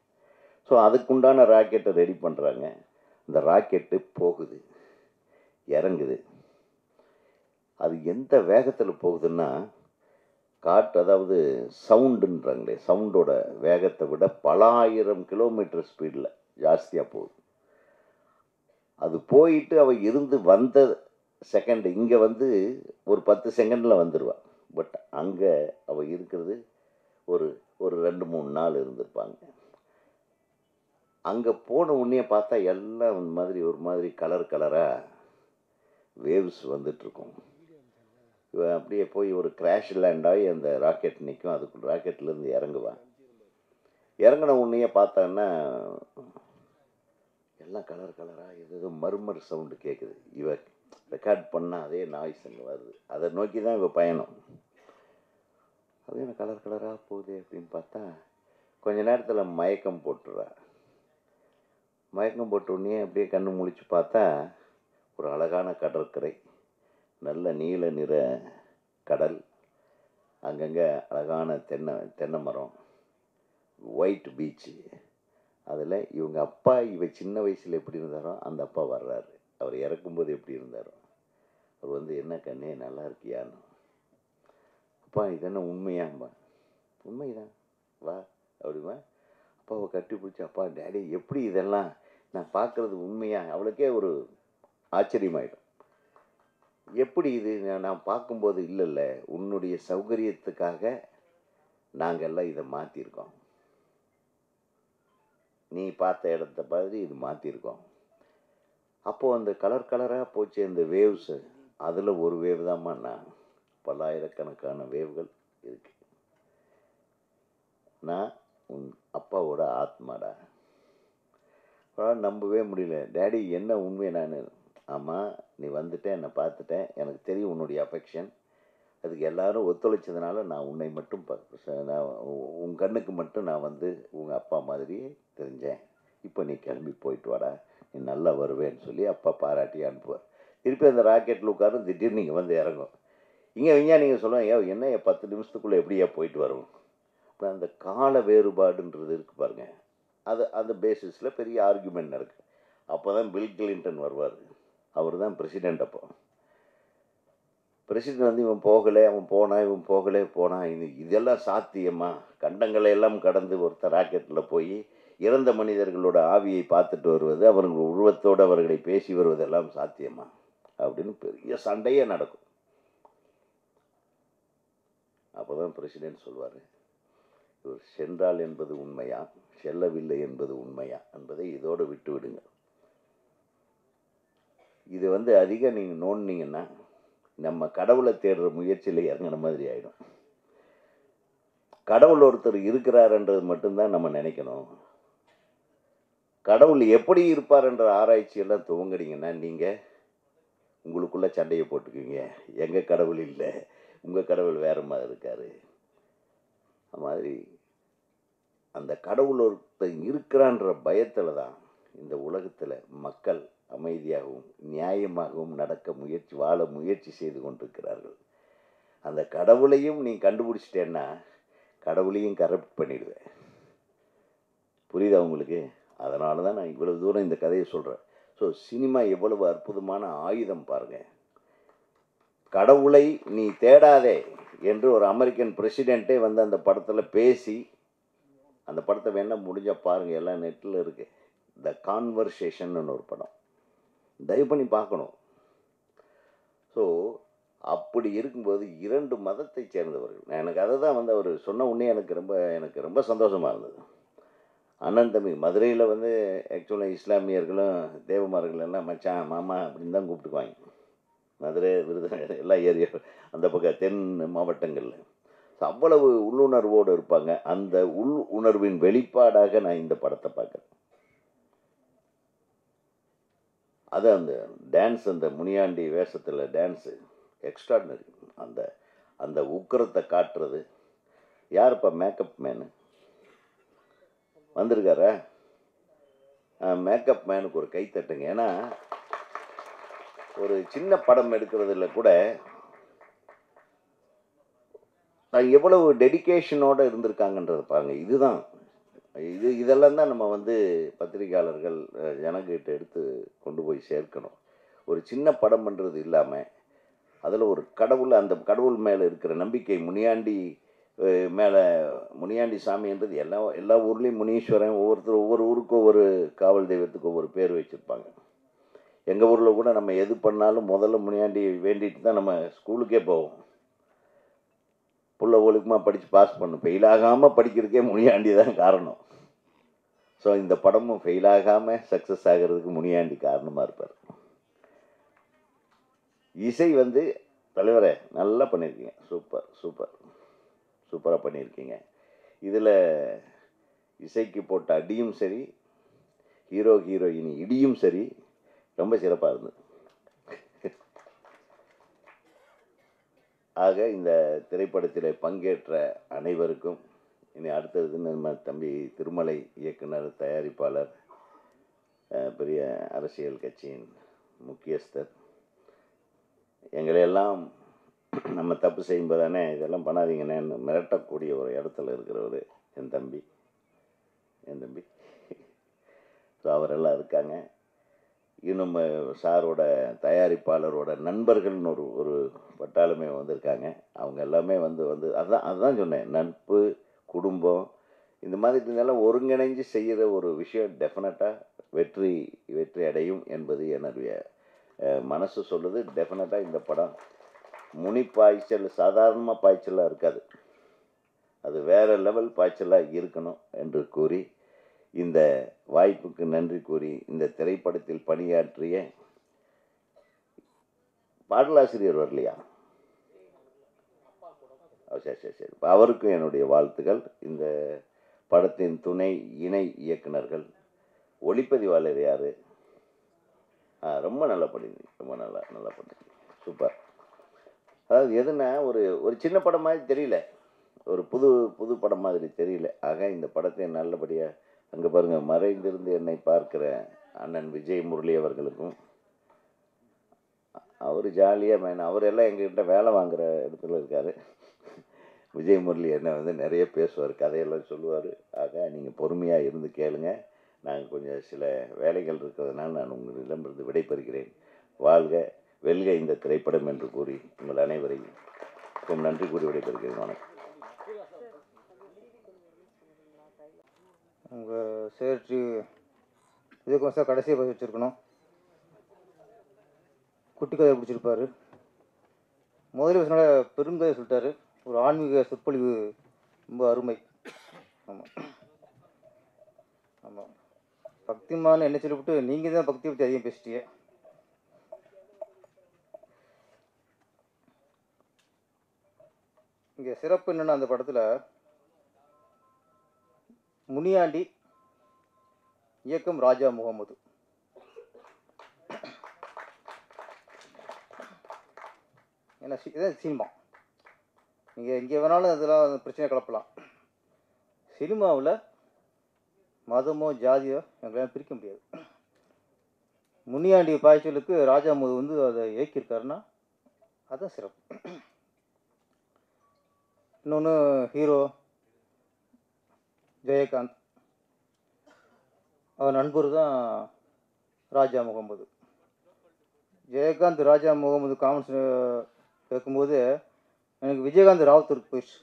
ஸோ அதுக்குண்டான ராக்கெட்டை ரெடி பண்ணுறாங்க. அந்த ராக்கெட்டு போகுது, இறங்குது. அது எந்த வேகத்தில் போகுதுன்னா காற்று, அதாவது சவுண்டுன்றாங்களே, சவுண்டோட வேகத்தை விட பல ஆயிரம் கிலோமீட்டர் ஸ்பீடில் ஜாஸ்தியாக போகுது. அது போயிட்டு அவள் இருந்து வந்த செகண்டு இங்கே வந்து ஒரு பத்து செகண்டில் வந்துடுவாள். பட் அங்கே அவள் இருக்கிறது ஒரு ஒரு ரெண்டு மூணு நாள் இருந்திருப்பாங்க. அங்கே போன உடனே பார்த்தா எல்லாம் இந்த மாதிரி ஒரு மாதிரி கலர் கலராக வேவ்ஸ் வந்துட்டுருக்கும். இவன் அப்படியே போய் ஒரு கிராஷ் லேண்டாகி அந்த ராக்கெட் நிற்கும். அதுக்கு ராக்கெட்லேருந்து இறங்குவான். இறங்கின உடனே பார்த்தான்னா எல்லாம் கலர் கலராக ஏதோ மர்மர் சவுண்டு கேட்குது. இவன் ரெக்கார்ட் பண்ணால் அதே நாய்ஸ் அங்கே வருது. அதை நோக்கி தான் இப்போ பயணம். அது என்ன கலர் கலராக போகுது அப்படின்னு பார்த்தா கொஞ்ச நேரத்தில் மயக்கம் போட்டுறா. மயக்கம் போட்டோடனே அப்படியே கண்ணு முழிச்சு பார்த்தா ஒரு அழகான கடற்கரை, நல்ல நீல நிற கடல், அங்கங்கே அழகான தென்னை தென்னை மரம், ஒயிட் பீச்சு. அதில் இவங்க அப்பா இவ சின்ன வயசில் எப்படி இருந்தாரோ அந்த அப்பா வர்றாரு. அவர் இறக்கும்போது எப்படி இருந்தாரோ அவர் வந்து என்ன கண்ணே நல்லா இருக்கியான்னு, அப்பா இது என்ன உண்மையாம்பா, உண்மைதான் வா அப்படிமா. அப்பாவை கட்டி பிடிச்சி அப்பா டேடி எப்படி இதெல்லாம் நான் பார்க்குறது உண்மையா? அவளுக்கே ஒரு ஆச்சரியமாயிடும், எப்படி இது நான் பார்க்கும்போது. இல்லைல்ல உன்னுடைய சௌகரியத்துக்காக நாங்கள்லாம் இதை மாற்றிருக்கோம், நீ பார்த்த இடத்த மாதிரி இது மாற்றிருக்கோம். அப்போது அந்த கலர் கலராக போச்சு அந்த வேவ்ஸு, அதில் ஒரு வேவ் தான்மா நான், பல்லாயிரக்கணக்கான வேவ்கள் இருக்கு. நான் உன் அப்பாவோட ஆத்மாடா. நம்பவே முடியல, டேடி என்ன உண்மையை நான். ஆமாம் நீ வந்துட்டேன், என்னை பார்த்துட்டேன், எனக்கு தெரியும் உன்னுடைய அஃபெக்ஷன். அதுக்கு எல்லோரும் ஒத்துழைச்சதுனால நான் உன்னை மட்டும் நான் உன் கண்ணுக்கு மட்டும் நான் வந்து உங்கள் அப்பா மாதிரியே தெரிஞ்சேன். இப்போ நீ கிளம்பி போயிட்டு வாடா, நீ நல்லா வருவேன்னு சொல்லி அப்பா பாராட்டி அனுப்புவார். திருப்பி அந்த ராக்கெட்டில் உட்காரும், திடீர்னு நீங்கள் வந்து இறங்கும். இங்கே விஞ்ஞா நீங்கள் சொல்லுவாங்க, ஏ என்ன பத்து நிமிஷத்துக்குள்ளே எப்படியா போயிட்டு வரும். அப்புறம் அந்த கால வேறுபாடுன்றது இருக்கு பாருங்க, அது அந்த பேசிஸில் பெரிய ஆர்குமெண்ட் நடக்குது. அப்போ தான் பில் கிளின்டன் வருவார், அவர் தான் பிரசிடெண்ட். அப்போ பிரசிடெண்ட் வந்து இவன் போகலை, அவன் போனான், இவன் போகலை போனான், இது இதெல்லாம் சாத்தியமா, கண்டங்களையெல்லாம் கடந்து ஒருத்தர் ராக்கெட்டில் போய் இறந்த மனிதர்களோட ஆவியை பார்த்துட்டு வருவது, அவர்கள் உருவத்தோடு அவர்களை பேசி வருவதெல்லாம் சாத்தியமா அப்படின்னு பெரிய சண்டையே நடக்கும். அப்போ தான் பிரசிடெண்ட் சொல்வார், இவர் சென்றால் என்பது உண்மையா, செல்லவில்லை என்பது உண்மையா என்பதை இதோடு விட்டு விடுங்க. இது வந்து அதிகம் நீங்கள் நோண்டிங்கன்னா நம்ம கடவுளை தேடுற முயற்சியில் இறங்குற மாதிரி ஆகிடும். கடவுள் ஒருத்தர் இருக்கிறாருன்றது மட்டும்தான் நம்ம நினைக்கணும். கடவுள் எப்படி இருப்பார்ன்ற ஆராய்ச்சியெல்லாம் துவங்குறீங்கன்னா நீங்கள் உங்களுக்குள்ளே சண்டையை போட்டுக்குவீங்க. எங்கள் கடவுள் இல்லை, உங்கள் கடவுள் வேறு மாதிரி இருக்கார். அது மாதிரி அந்த கடவுள் ஒருத்தர் இருக்கிறான்ற பயத்தில் தான் இந்த உலகத்தில் மக்கள் அமைதியாகவும் நியாயமாகவும் நடக்க முயற்சி வாழ முயற்சி செய்து கொண்டிருக்கிறார்கள். அந்த கடவுளையும் நீ கண்டுபிடிச்சிட்டேன்னா கடவுளையும் கரெக்ட் பண்ணிடுவேன். புரியுதா உங்களுக்கு? அதனால தான் நான் இவ்வளவு தூரம் இந்த கதையை சொல்கிறேன். ஸோ சினிமா எவ்வளவு அற்புதமான ஆயுதம் பாருங்கள். கடவுளை நீ தேடாதே என்று ஒரு அமெரிக்கன் பிரசிடெண்ட்டே வந்து அந்த படத்தில் பேசி, அந்த படத்தை வேணால் முடிஞ்சால் பாருங்கள், எல்லா நெட்டில் இருக்குது. த கான்வர்சேஷன்னு ஒரு படம், தயவு பண்ணி பார்க்கணும். ஸோ அப்படி இருக்கும்போது இரண்டு மதத்தை சேர்ந்தவர்கள், எனக்கு அதை தான் வந்து அவர் சொன்ன உடனே எனக்கு ரொம்ப எனக்கு ரொம்ப சந்தோஷமாக இருந்தது. அண்ணன் தம்பி மதுரையில் வந்து ஆக்சுவலாக இஸ்லாமியர்களும் தேவமார்கள் எல்லாம் மச்சான் மாமா அப்படின்னு தான் கூப்பிட்டுக்குவாங்க. மதுரை விருதுநகர் எல்லா ஏரியா அந்த பக்கம் தென் மாவட்டங்களில் அவ்வளவு உள்ளுணர்வோடு இருப்பாங்க. அந்த உள் உணர்வின் வெளிப்பாடாக நான் இந்த படத்தை பார்க்குறேன். அது அந்த டான்ஸ், அந்த முனியாண்டி வேஷத்தில் டான்ஸு எக்ஸ்ட்ராடினரி. அந்த அந்த உக்கிரத்தை காட்டுறது யார்? இப்போ மேக்கப் மேனு வந்திருக்காரா? மேக்கப் மேனுக்கு ஒரு கை தட்டுங்க. ஏன்னா ஒரு சின்ன படம் எடுக்கிறதுல கூட நான் எவ்வளவு டெடிக்கேஷனோடு இருந்திருக்காங்கன்றது பாருங்கள். இதுதான் இது இதெல்லாம் தான் நம்ம வந்து பத்திரிகையாளர்கள் ஜனங்கிட்ட எடுத்து கொண்டு போய் சேர்க்கணும். ஒரு சின்ன படம்ன்றது இல்லாமல் அதில் ஒரு கடவுள், அந்த கடவுள் மேலே இருக்கிற நம்பிக்கை, முனியாண்டி மேலே, முனியாண்டி சாமின்றது எல்லா எல்லா ஊர்லேயும் முனீஸ்வரன், ஒவ்வொருத்தரும் ஒவ்வொரு ஊருக்கும் ஒவ்வொரு காவல் தெய்வத்துக்கு ஒவ்வொரு பேர் வச்சுருப்பாங்க. எங்கள் ஊரில் கூட நம்ம எது பண்ணாலும் முதல்ல முனியாண்டி வேண்டிட்டு தான் நம்ம ஸ்கூலுக்கே போவோம். புள்ள ஒழுக்கமாக படித்து பாஸ் பண்ணும், ஃபெயில் ஆகாமல் படிக்கிறதுக்கே முனியாண்டி தான் காரணம். ஸோ இந்த படமும் ஃபெயில் ஆகாமல் சக்ஸஸ் ஆகிறதுக்கு முனியாண்டி காரணமாக இருப்பார். இசை வந்து தலைவரே நல்லா பண்ணியிருக்கீங்க, சூப்பர் சூப்பர் சூப்பராக பண்ணியிருக்கீங்க. இதில் இசைக்கு போட்ட அடியும் சரி, ஹீரோ ஹீரோயின் இடியும் சரி, ரொம்ப சிறப்பாக இருந்தது. ஆக இந்த திரைப்படத்தில் பங்கேற்ற அனைவருக்கும், இனி அடுத்தது நம்ம தம்பி திருமலை இயக்குனர், தயாரிப்பாளர், பெரிய அரசியல் கட்சியின் முக்கியஸ்தர், எங்களையெல்லாம் நம்ம தப்பு செய்யும்போதானே இதெல்லாம் பண்ணாதீங்கன்னு மிரட்டக்கூடிய ஒரு இடத்துல இருக்கிறவர் என் தம்பி என் தம்பி ஸோ அவரெல்லாம் இருக்காங்க. இன்னும் சாரோட தயாரிப்பாளரோட நண்பர்கள்னு ஒரு ஒரு பட்டாலுமே வந்திருக்காங்க. அவங்க எல்லாமே வந்து வந்து அதுதான் அதுதான் சொன்னேன், நட்பு குடும்பம் இந்த மாதிரி இருந்தாலும் ஒருங்கிணைஞ்சு செய்கிற ஒரு விஷயம் டெஃபினட்டாக வெற்றி வெற்றி அடையும் என்பது என்னுடைய மனசு சொல்லுது. டெஃபினட்டாக இந்த படம் முனி பாய்ச்சல் சாதாரணமாக பாய்ச்சலாக இருக்காது, அது வேறு லெவல் பாய்ச்சலாக இருக்கணும் என்று கூறி, இந்த வாய்ப்புக்கு நன்றி கூறி, இந்த திரைப்படத்தில் பணியாற்றிய பாடலாசிரியர் வரலையா? சரி சரி சரி அவருக்கும் என்னுடைய வாழ்த்துக்கள். இந்த படத்தின் துணை இணை இயக்குனர்கள், ஒளிப்பதிவாளர் யார்? ஆ ரொம்ப நல்லா பண்ணியிருந்தீங்க, ரொம்ப நல்லா நல்லா பண்ணியிருந்தீங்க, சூப்பர். அதாவது எதுனா ஒரு ஒரு சின்ன படம் மாதிரி தெரியல, ஒரு புது புது படம் மாதிரி தெரியல. ஆக இந்த படத்தை நல்லபடியாக அங்கே பாருங்கள், மறைந்திருந்து என்னை பார்க்குற அண்ணன் விஜய் முரளி அவர்களுக்கும், அவர் ஜாலியாக மேன், அவரெல்லாம் எங்ககிட்ட வேலை வாங்குகிற இடத்துல இருக்கார். விஜய் முரளி என்ன வந்து நிறைய பேசுவார், கதையெல்லாம் சொல்லுவார். ஆக நீங்கள் பொறுமையாக இருந்து கேளுங்க. நாங்கள் கொஞ்சம் சில வேலைகள் இருக்கிறதுனால நான் உங்களிடமிருந்து விடைபெறுகிறேன். வாழ்க வெல்க இந்த திரைப்படம் என்று கூறி உங்கள் அனைவரையும் நன்றி கூறி விடைபெறுகிறேன். வணக்கம். உங்கள் சேற்றி உதயகுமார் சார் கடைசியை பற்றி வச்சுருக்கணும், குட்டி கதையை பிடிச்சிருப்பார். முதலில் பசங்கள பெருங்கதையை சொல்லிட்டாரு, ஒரு ஆன்மீக சொற்பொழிவு ரொம்ப அருமை. ஆமாம் ஆமாம், பக்திமான என்ன சொல்லிவிட்டு நீங்கள் தான் பக்தியை பற்றி அதிகம் பேசிட்டீங்க. இங்கே சிறப்பு என்னென்னா, அந்த படத்தில் முனியாண்டி, இயக்கம் ராஜா முகமது. ஏன்னா இதான் சினிமா. நீங்கள் எங்கே வேணாலும் அதெல்லாம் பிரச்சனை கலப்பலாம். சினிமாவில் மதமோ ஜாதியோ எங்களால் பிரிக்க முடியாது. முனியாண்டி பாய்ச்சலுக்கு ராஜா முகமது வந்து அதை இயக்கியிருக்காருன்னா அதுதான் சிறப்பு. இன்னொன்று ஹீரோ ஜெயகாந்த், அவர் நண்பர் தான் ராஜா முகமது. ஜெயகாந்த் ராஜா முகமது காமெண்ட்ஸ் கேட்கும்போது எனக்கு விஜயகாந்த் ராவத்தூருக்கு போயிடுச்சு.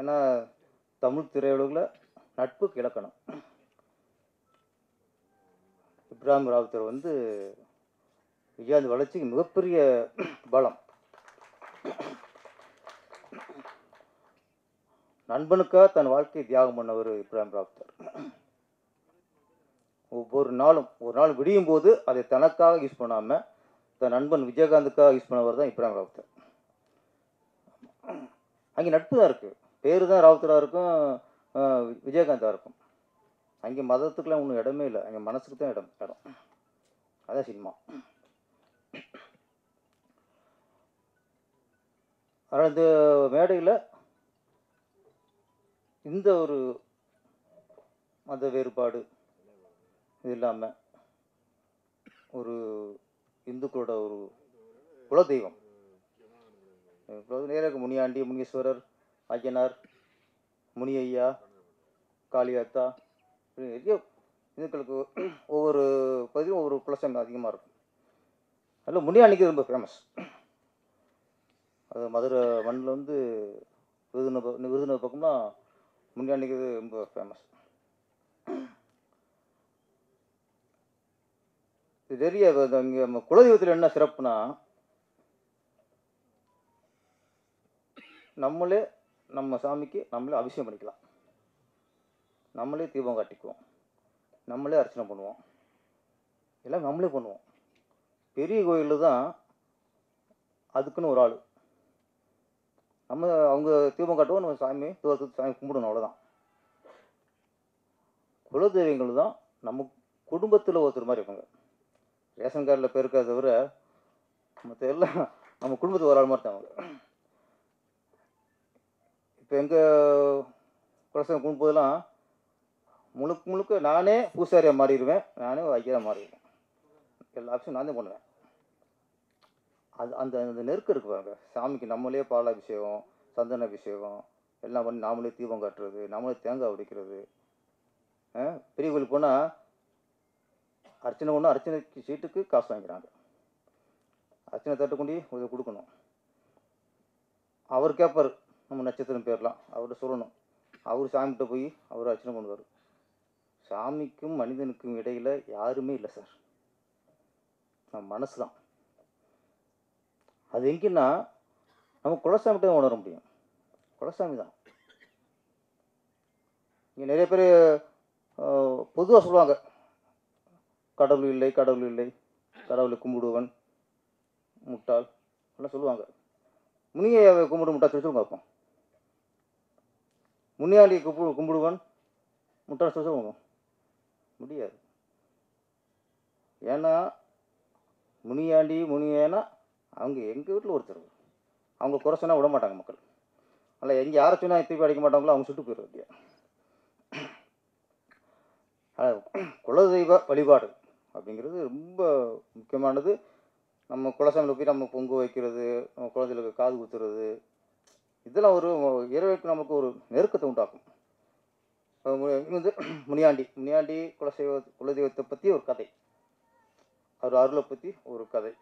ஏன்னா தமிழ் திரையுலகில் நட்புக்கு இலக்கணம். சுப்ராயன் ராவத்தூர் வந்து விஜயகாந்த் வளர்ச்சிக்கு மிகப்பெரிய பலம். நண்பனுக்காக தன் வாழ்க்கையை தியாகம் பண்ணவர் சுப்ராயன் ராவத்தூர். ஒவ்வொரு நாளும் ஒரு நாள் விடியும் போது அதை தனக்காக யூஸ் பண்ணாமல் தன் நண்பன் விஜயகாந்துக்காக யூஸ் பண்ணவர் தான் சுப்ராயன் ராவத்தூர். அங்கே நட்பு தான் இருக்குது, பேர் தான் ராவத்தூராக இருக்கும், விஜயகாந்தாக இருக்கும். அங்கே மதத்துக்கெலாம் ஒன்றும் இடமே இல்லை, அங்கே மனசுக்கு தான் இடம் இடம் அதான் சினிமா. ஆனால் இந்த மேடையில் இந்த ஒரு மத வேறுபாடு இது இல்லாமல் ஒரு இந்துக்களோட ஒரு குல தெய்வம் நேராக முனியாண்டி, முனீஸ்வரர், ஐயனார், முனியையா, காளியாத்தா அப்படின்னு நிறைய இந்துக்களுக்கு ஒவ்வொரு பகுதியும் ஒவ்வொரு குலசங்கம் அதிகமாக இருக்கும். அதில் முனியாண்டிக்கு ரொம்ப ஃபேமஸ். அது மதுரை மண்ணில் வந்து விருதுநகர் விருதுநகர் பக்கம்னா முனியாண்டிக்கு ரொம்ப ஃபேமஸ். இது நிறைய இங்கே நம்ம குலதெய்வத்தில் என்ன சிறப்புனா, நம்மளே நம்ம சாமிக்கு நம்மளே அபிஷேகம் பண்ணிக்கலாம், நம்மளே தீபம் காட்டிக்குவோம், நம்மளே அர்ச்சனை பண்ணுவோம், எல்லாம் நம்மளே பண்ணுவோம். பெரிய கோயிலில் தான் அதுக்குன்னு ஒரு ஆள், நம்ம அவங்க தீபம் காட்டுவோம், நம்ம சாமி தூரத்துக்கு சாமி கும்பிடணும், அவ்வளோதான். குலதெய்வங்கள் தான் நம்ம குடும்பத்தில் ஒருத்தர் மாதிரி இருப்பாங்க. ரேஷன் கார்டில் பேர் இருக்கிறத தவிர மற்ற எல்லாம் நம்ம குடும்பத்துக்கு ஒரு ஆள் மாதிரி தான் அவங்க. இப்போ எங்கள் குலசங்கம் கும்பிடும்போதெல்லாம் முழுக்க முழுக்க நானே பூசாரியாக மாறிடுவேன், நானே ஐயராக மாறிடுவேன், எல்லா ஆப்ஷனும் நான் தான் பண்ணுவேன். அது அந்த அந்த நெருக்கம் இருக்குது பாருங்க. சாமிக்கு நம்மளே பாலாபிஷேகம், சந்தன அபிஷேகம் எல்லாம் பண்ணி நாமளே தீபம் காட்டுறது, நாமளே தேங்காய் உடைக்கிறது. பெரிய கோயிலுக்கு போனால் அர்ச்சனை ஒன்று அர்ச்சனைக்கு சீட்டுக்கு காசு வாங்கிக்கிறாங்க. அர்ச்சனை தட்டு கொண்டு இதை கொடுக்கணும். அவர் கேட்பார் நம்ம நட்சத்திரம் பேர்லாம் அவர்கிட்ட சொல்லணும். அவர் சாமிகிட்ட போய் அவர் அர்ச்சனை பண்ணுவார். சாமிக்கும் மனிதனுக்கும் இடையில் யாருமே இல்லை சார், நம்ம மனசு தான். அது எங்கன்னா நம்ம குலசாமிகிட்ட தான் உணர முடியும். குலசாமி தான். இங்கே நிறைய பேர் பொதுவாக சொல்லுவாங்க கடவுள் இல்லை, கடவுள் இல்லை, கடவுளை கும்பிடுவன் முட்டாள் எல்லாம் சொல்லுவாங்க. முனியாண்டியை கும்பிடு முட்டாள் சொல்லி சொல்லுங்க பார்ப்போம். முனியாண்டியை கும்பிடு கும்பிடுவன் முட்டாள் சொல்லி சொல்லுங்க முடியாது. ஏன்னா முனியாண்டி முனியன்னா அவங்க எங்கள் வீட்டில் ஒருத்தர், அவங்க குறை சொன்னால் விட மாட்டாங்க மக்கள். அல்ல எங்கே யாரை சொன்னால் திருப்பி அடிக்க மாட்டாங்களோ அவங்க சுட்டு போயிடுவாங்க. இல்லையா குலதெய்வ வழிபாடு அப்படிங்கிறது ரொம்ப முக்கியமானது. நம்ம குலசாமியில் போய் நம்ம பொங்கு வைக்கிறது, நம்ம குழந்தைகளுக்கு காது குத்துறது, இதெல்லாம் ஒரு இறைவனுக்கு நமக்கு ஒரு நெருக்கத்தை உண்டாக்கும். வந்து முனியாண்டி முனியாண்டி குலசெய்வ குலதெய்வத்தை பற்றி ஒரு கதை, அவர் அருளை பற்றி ஒரு கதை.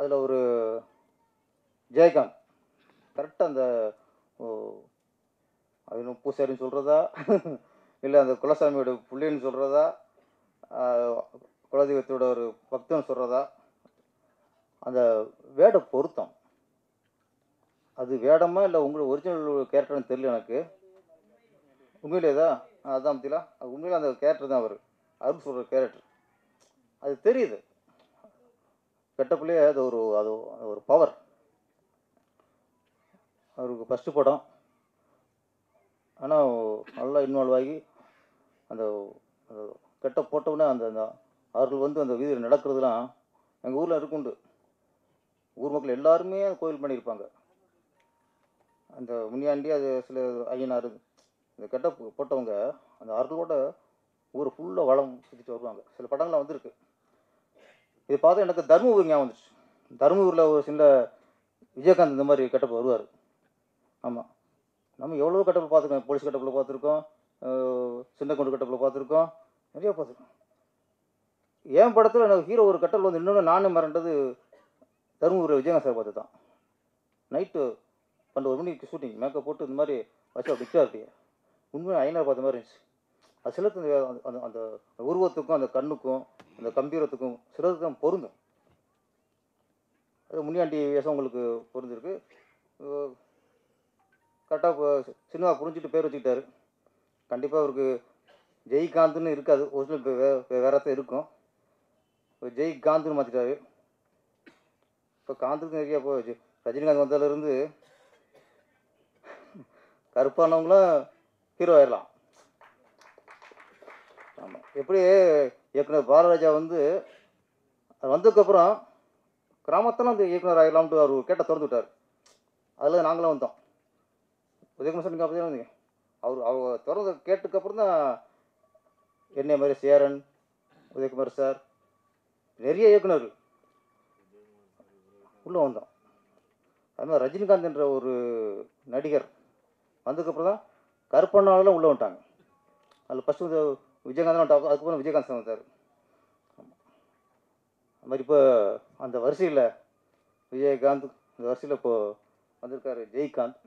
அதில் ஒரு ஜெயகாந்த் கரெக்டாக அந்த அது பூசாரின்னு சொல்கிறதா இல்லை அந்த குலசாமியோட பிள்ளைன்னு சொல்கிறதா குலதெய்வத்தோட ஒரு பக்தன்னு சொல்கிறதா, அந்த வேட பொருத்தம் அது வேடமா இல்லை உங்களோட ஒரிஜினல் கேரக்டர்னு தெரியல எனக்கு. உண்மையிலேதா அதான் பத்திலா அது உண்மையில அந்த கேரக்டர் தான் அவர் அருள் சொல்கிற கேரக்டர் அது தெரியுது. கெட்டப்புலேயே அது ஒரு அது ஒரு பவர். அவருக்கு ஃபஸ்ட்டு படம், ஆனால் நல்லா இன்வால்வ் ஆகி அந்த கெட்ட போட்டவுடனே அந்த அந்த அவர்கள் வந்து அந்த வீதியில் நடக்கிறதுலாம் எங்கள் ஊரில் இருக்குண்டு. ஊர் மக்கள் எல்லாருமே கோயில் பண்ணியிருப்பாங்க. அந்த முனியாண்டி அது சில ஐயனார் இந்த கெட்ட போட்டவங்க அந்த அவர்களோட ஊர் ஃபுல்லாக வளம் சுற்றிட்டு வருவாங்க. சில படங்கள்லாம் வந்துருக்கு. இது பார்த்தா எனக்கு தர்மபுரி ஞாபகம் வந்துச்சு. தர்மபுரியில் ஒரு சில விஜயகாந்த் இந்த மாதிரி கெட்டப்பு வருவார். ஆமாம், நம்ம எவ்வளோ கெட்டப்பில் பார்த்துருக்கோம். போலீஸ் கெட்டப்பில் பார்த்துருக்கோம், சின்ன கொண்டு கெட்டப்பில் பார்த்துருக்கோம், நிறையா பார்த்துருக்கோம். என் படத்தில் எனக்கு ஹீரோ ஒரு கட்டப்பில் வந்து இன்னொன்று நானே மறண்டது தருமபுரியில் விஜயகாந்த் சார் பார்த்து தான். நைட்டு பன்னெண்டு ஒரு மணிக்கு ஷூட்டிங், மேக்கப் போட்டு இந்த மாதிரி வச்சு அப்படி இருக்காருட்டியே உண்மையாக ஐநர் பார்த்த மாதிரி இருந்துச்சு. அது சிலருக்கு அந்த அந்த உருவத்துக்கும் அந்த கண்ணுக்கும் அந்த கம்பீரத்துக்கும் சிலருக்கு தான் பொருந்தும். அது முனியாண்டி வேஷம் உங்களுக்கு பொருந்திருக்கு கரெக்டாக. சினிமா புரிஞ்சுட்டு பேர் வச்சுக்கிட்டாரு. கண்டிப்பாக அவருக்கு ஜெயகாந்த்னு இருக்காது, ஒரிஜினல் இப்போ வே வேறத்தான் இருக்கும். இப்போ ஜெய்காந்த்னு மாற்றிட்டாரு. இப்போ காந்துக்கு நிறையா இப்போ ரஜினிகாந்த் வந்ததுலேருந்து கருப்பானவங்களும் ஹீரோ ஆயிடலாம். ஆமாம், எப்படி இயக்குனர் பாலராஜா வந்து அது வந்ததுக்கப்புறம் கிராமத்தெல்லாம் அந்த இயக்குனர் ஆகிடலாம்ட்டு அவர் கேட்ட திறந்து விட்டார். அதில் நாங்களும் வந்தோம். உதயகுமார் சார் நீங்கள் அப்படி தான் வந்தீங்க. அவர் அவர் திறந்து கேட்டுக்கப்புறம் தான் என்னைய மாதிரி சேரன், உதயகுமார் சார், நிறைய இயக்குனர்கள் உள்ளே வந்தோம். அதுமாதிரி ரஜினிகாந்த் என்ற ஒரு நடிகர் வந்ததுக்கப்புறம் தான் கருப்பண்ணாவெல்லாம் உள்ளே வந்துட்டாங்க. அதில் ஃபஸ்ட்டு வந்து விஜயகாந்த் தான் டாப், அதுக்கப்புறம் விஜயகாந்த் சார் வந்தார். அது மாதிரி இப்போ அந்த வரிசையில் விஜயகாந்த் அந்த வரிசையில் இப்போது வந்திருக்காரு ஜெயகாந்த்.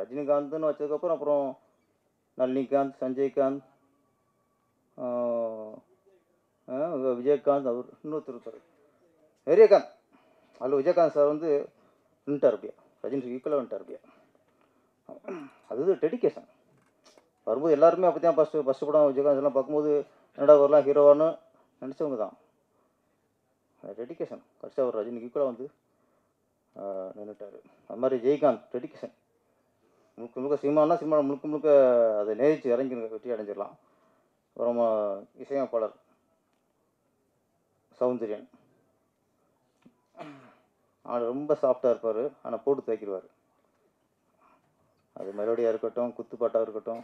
ரஜினிகாந்த்னு வச்சதுக்கப்புறம் அப்புறம் நளினிகாந்த், சஞ்சய்காந்த், விஜயகாந்த், அவர் இன்னொருத்தர் நிறையகாந்த். அதில் விஜயகாந்த் சார் வந்து நின்ட்டார் அப்படியா, ரஜினி ஈக்குவலாக வந்துட்டார் அப்படியா. அது டெடிக்கேஷன் வரும்போது எல்லாருமே அப்படி தான். ஃபஸ்ட்டு ஃபஸ்ட்டு படம் விஜயகாந்த் எல்லாம் பார்க்கும்போது என்னடா வரலாம் ஹீரோவானு நினச்சவங்க தான். அது டெடிக்கேஷன் கடைசியாக அவர் ரஜினி ஈக்குவலாக வந்து நின்றுட்டார். அது மாதிரி ஜெயகாந்த் டெடிக்கேஷன் முழுக்க முழுக்க சினிமானா சினிமா முழுக்க முழுக்க அதை நேரிச்சு இறங்கி வெற்றி அடைஞ்சிடலாம். அப்புறம் இசையமைப்பாளர் சௌந்தரியன், ஆனால் ரொம்ப சாஃப்டாக இருப்பார், ஆனால் போட்டு துவைக்கிடுவார். அது மெலோடியாக இருக்கட்டும், குத்துப்பாட்டாக இருக்கட்டும்,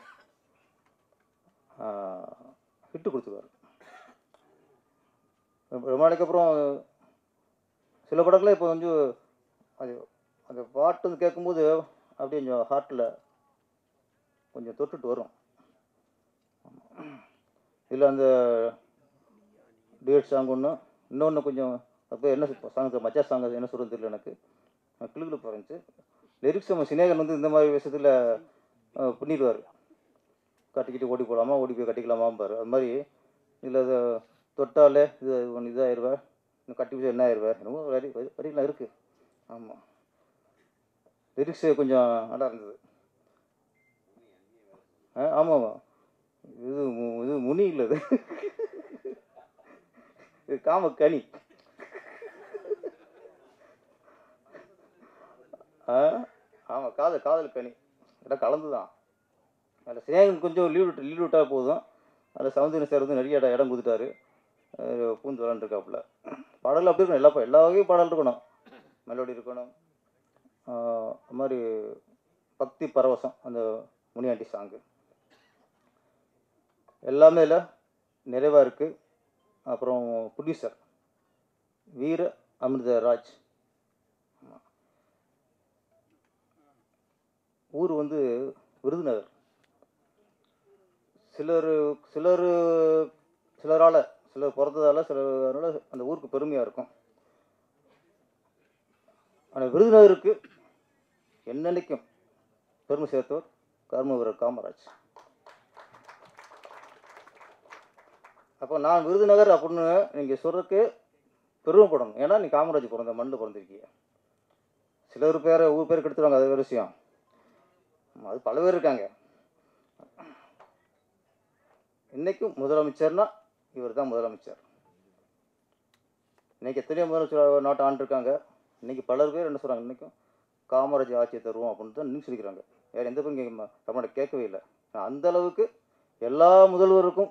ஹிட்டு கொடுத்துருவார். ரொம்ப நாளைக்கு அப்புறம் சில படங்களே இப்போ கொஞ்சம் அது அந்த பாட்டு கேட்கும்போது அப்படியே கொஞ்சம் ஹார்ட்டில் கொஞ்சம் தொட்டுட்டு வரும். இதில் அந்த டியூட் சாங் ஒன்று, இன்னொன்று கொஞ்சம் அப்போ என்ன சாங் மச்சா சாங் அது என்ன சொல்கிறது தெரியல எனக்கு, கிளுக்குள்ள போறச்சு லிரிக்ஸ். நம்ம சினேகன் வந்து இந்த மாதிரி விஷயத்தில் பின்னிடுவார். கட்டிக்கிட்டு ஓடி போகலாமா, ஓடி போய் கட்டிக்கலாமாம்பார். அது மாதிரி இதில் அதை தொட்டாலே இது ஒன்று இதாகிடுவேன், இன்னும் கட்டி போய் என்ன ஆயிடுவேன், ரொம்ப வரி வரிலாம் இருக்குது. ஆமாம், லிரிக்ஸு கொஞ்சம் நல்லா இருந்தது. ஆ ஆமாம் ஆமாம், இது இது முனி இல்லை, இது இது காமக்கனி. ஆ ஆமாம், காதல் காதல் கனி எல்லாம் கலந்து தான். அதில் சினேகன் கொஞ்சம் லீவ் விட்டு லீவ் விட்டால் போதும். அதில் சவுந்தரன் சார் வந்து நிறைய இடம் இடம் கொடுத்துட்டாரு, பூந்து விளாண்டுருக்காப்புல. பாடல் அப்படி இருக்கணும், எல்லா எல்லா வகையும் பாடல் இருக்கணும், மெலோடி இருக்கணும். அது மாதிரி பக்தி பரவசம் அந்த முனியாண்டி சாங்கு எல்லாமே இல்லை நிறைவாக இருக்குது. அப்புறம் ப்ரொடியூசர் வீர அமிர்தராஜ். ஊர் வந்து விருதுநகர். சிலர் சிலர் சிலரால் சிலர் பிறந்ததால் சிலரால் அந்த ஊருக்கு பெருமையாக இருக்கும். ஆனால் விருதுநகருக்கு என்னென்னைக்கும் பெருமை சேர்த்தவர் கர்ம வீரர் காமராஜ். அப்போ நான் விருதுநகர் அப்படின்னு நீங்கள் சொல்கிறதுக்கு பெருமைப்படணும். ஏன்னா நீ காமராஜ் பிறந்த மண்ணில் பிறந்திருக்கீங்க. சிலர் பேரை ஊர் பேர் கெடுத்துருவாங்க, அது வேறு விஷயம். அது பல பேர் இருக்காங்க. இன்றைக்கும் முதலமைச்சர்னா இவர் தான் முதலமைச்சர். இன்னைக்கு எத்தனையோ முதலமைச்சர் நாட்டை ஆண்டுருக்காங்க. இன்றைக்கி பலர் பேர் என்ன சொல்கிறாங்க, இன்றைக்கும் காமராஜ் ஆட்சியை தருவோம் அப்படின்னு தான் நியூஸ் சொல்லிக்கிறாங்க. யார் எந்த பேரும் தமிழ்நாட்டை கேட்கவே இல்லை. அந்தளவுக்கு எல்லா முதல்வருக்கும்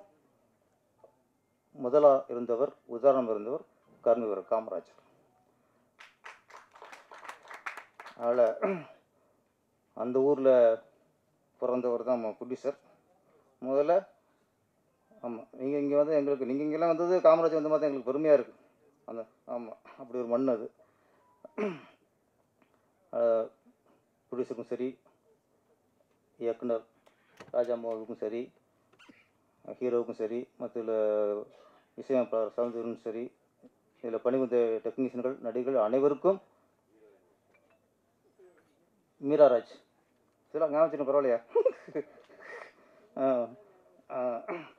முதலாக இருந்தவர், உதாரணம் இருந்தவர் கருணாநிதி, காமராஜர். அதில் அந்த ஊரில் பிறந்தவர் தான் ப்ரொடியூசர் முதல்ல. ஆமாம், நீங்கள் இங்கே வந்து எங்களுக்கு நீங்கள் இங்கெல்லாம் வந்தது காமராஜ் வந்த மாதிரி தான் எங்களுக்கு பெருமையாக இருக்குது. அந்த ஆமாம், அப்படி ஒரு மண் அது. ப்ரொடியூசருக்கும் சரி, இயக்குனர் ராஜா முகமதுக்கும் சரி, ஹீரோவுக்கும் சரி, மற்ற இசையமைப்பாளர் சௌந்தரும் சரி, இதில் பணிபுரிந்த டெக்னீஷியன்கள், நடிகர்கள் அனைவருக்கும். மீராராஜ் இதெல்லாம் ஞாபகம் பரவாயில்லையா?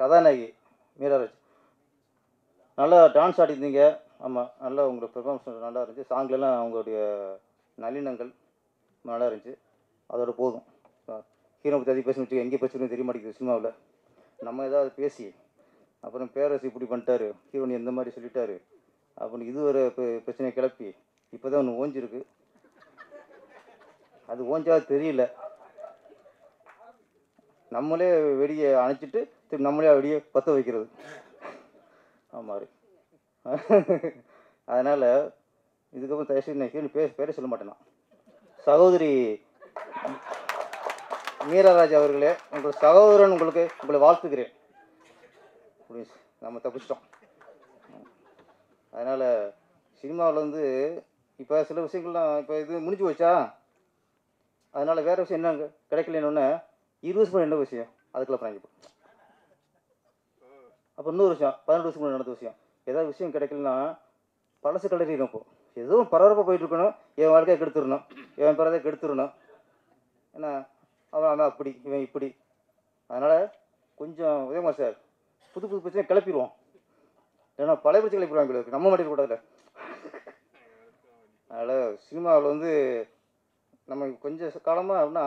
கதாநாயகி மீராராஜ் நல்லா டான்ஸ் ஆடிருந்தீங்க. ஆமாம், நல்லா உங்களோட பெர்ஃபார்மன்ஸ் நல்லா இருந்துச்சு. சாங்லெலாம் அவங்களுடைய நளினங்கள் நல்லா இருந்துச்சு. அதோட போதும். ஹீரோவை பற்றி பேசணும்னு வச்சுக்கோ, எங்கேயும் பேசணும்னு தெரிய மாட்டேங்குது சினிமாவில். நம்ம ஏதாவது பேசி அப்புறம் பேரரசு இப்படி பண்ணிட்டாரு, ஹீரோனி எந்த மாதிரி சொல்லிட்டாரு அப்படின்னு இது ஒரு பிரச்சனையை கிளப்பி இப்போ தான் ஒன்று ஓஞ்சிருக்கு. அது ஓஞ்சாவது தெரியல. நம்மளே வெடியை அணைச்சிட்டு திருப்பி நம்மளே வெடியை பற்ற வைக்கிறது. ஆமாம், அதனால் இதுக்கப்புறம் தயவுசெய்து ஹீரோனி பேர் பேரே சொல்ல மாட்டேன்னா. சகோதரி மீராராஜ் அவர்களே, உங்கள் சகோதரன் உங்களுக்கு உங்களை வாழ்த்துக்கிறேன். நம்ம தப்பிச்சிட்டோம். அதனால் சினிமாவில் வந்து இப்போ சில விஷயங்கள்லாம் இப்போ இது முடிஞ்சு போச்சா, அதனால் வேறு விஷயம் என்ன கிடைக்கலன்னு இருபது வருஷம் என்ன விஷயம் அதுக்குள்ள பிராங்கி போ. அப்போ இன்னொரு விஷயம், பதினெட்டு வருஷம் நடந்த விஷயம், ஏதாவது விஷயம் கிடைக்கலன்னா பழசு கலரிடும். இப்போ எதுவும் பரபரப்பாக போயிட்டுருக்கணும், என் வாழ்க்கையை கெடுத்துடணும், என் பிறதை கெடுத்துடணும், ஏன்னா அவன் அவன் அப்படி இவன் இப்படி. அதனால் கொஞ்சம் உதயகுமார் சார் புது புது பிரச்சனை கிளப்பிடுவோம், ஏன்னா பழைய பிரச்சனை கிளப்பிடுவாங்க எங்களுக்கு, நம்ம மாட்டிட்டு கூடாதுல்ல. அதனால் சினிமாவில் வந்து நம்ம கொஞ்சம் காலமாக அப்படின்னா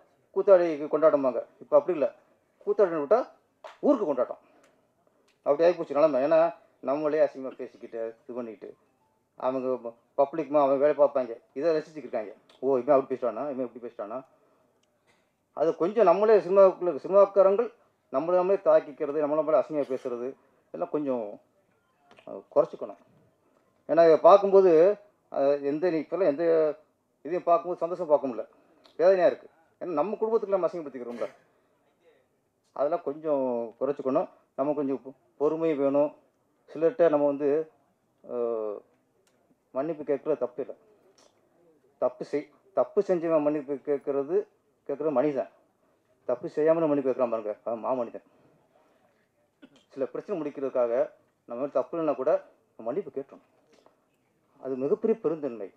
கூத்தாடிக்கு கொண்டாடுவாங்க. இப்போ அப்படி இல்லை, கூத்தாடி ரெண்டு போட்டால் ஊருக்கு கொண்டாட்டம். அப்படி ஆகிப்போச்சு நிலமை. ஏன்னா நம்மளே அசிங்கமாக பேசிக்கிட்டு இது பண்ணிக்கிட்டு அவங்க பப்ளிக்மாக அவங்க வேலை பார்ப்பாங்க, இதை ரசிச்சுக்கிருக்காங்க. ஓ, இவன் அப்படி பேசிட்டானா, இவன் இப்படி பேசிட்டானா. அது கொஞ்சம் நம்மளே சினிமாவுக்குள்ள சினிமாக்காரங்கள் நம்மளை நம்மளே தாக்கிக்கிறது, நம்மளை நம்மளே அசிங்கமாக பேசுகிறது இதெல்லாம் கொஞ்சம் குறைச்சிக்கணும். ஏன்னா இதை பார்க்கும்போது எந்த இப்போல்லாம் எந்த இதையும் பார்க்கும்போது சந்தோஷம் பார்க்க முடியல, வேதனையாக இருக்குது. ஏன்னா நம்ம குடும்பத்துக்கு நம்ம அசிங்கப்படுத்திக்கிறோம்ல. அதெல்லாம் கொஞ்சம் குறைச்சிக்கணும். நம்ம கொஞ்சம் பொறுமையும் வேணும். சிலர்கிட்ட நம்ம வந்து மன்னிப்பு கேட்குறது தப்பு இல்லை. தப்பு செய் தப்பு செஞ்சவன் மன்னிப்பு கேட்குறது கேட்குற மனிதன், தப்பு செய்யாமல் மன்னிப்பு கேட்குறான் பாருங்க, அவன் மா மனிதன். சில பிரச்சனை முடிக்கிறதுக்காக நம்ம தப்பு இல்லைன்னா கூட மன்னிப்பு கேட்டோம், அது மிகப்பெரிய பெருந்தன்மை.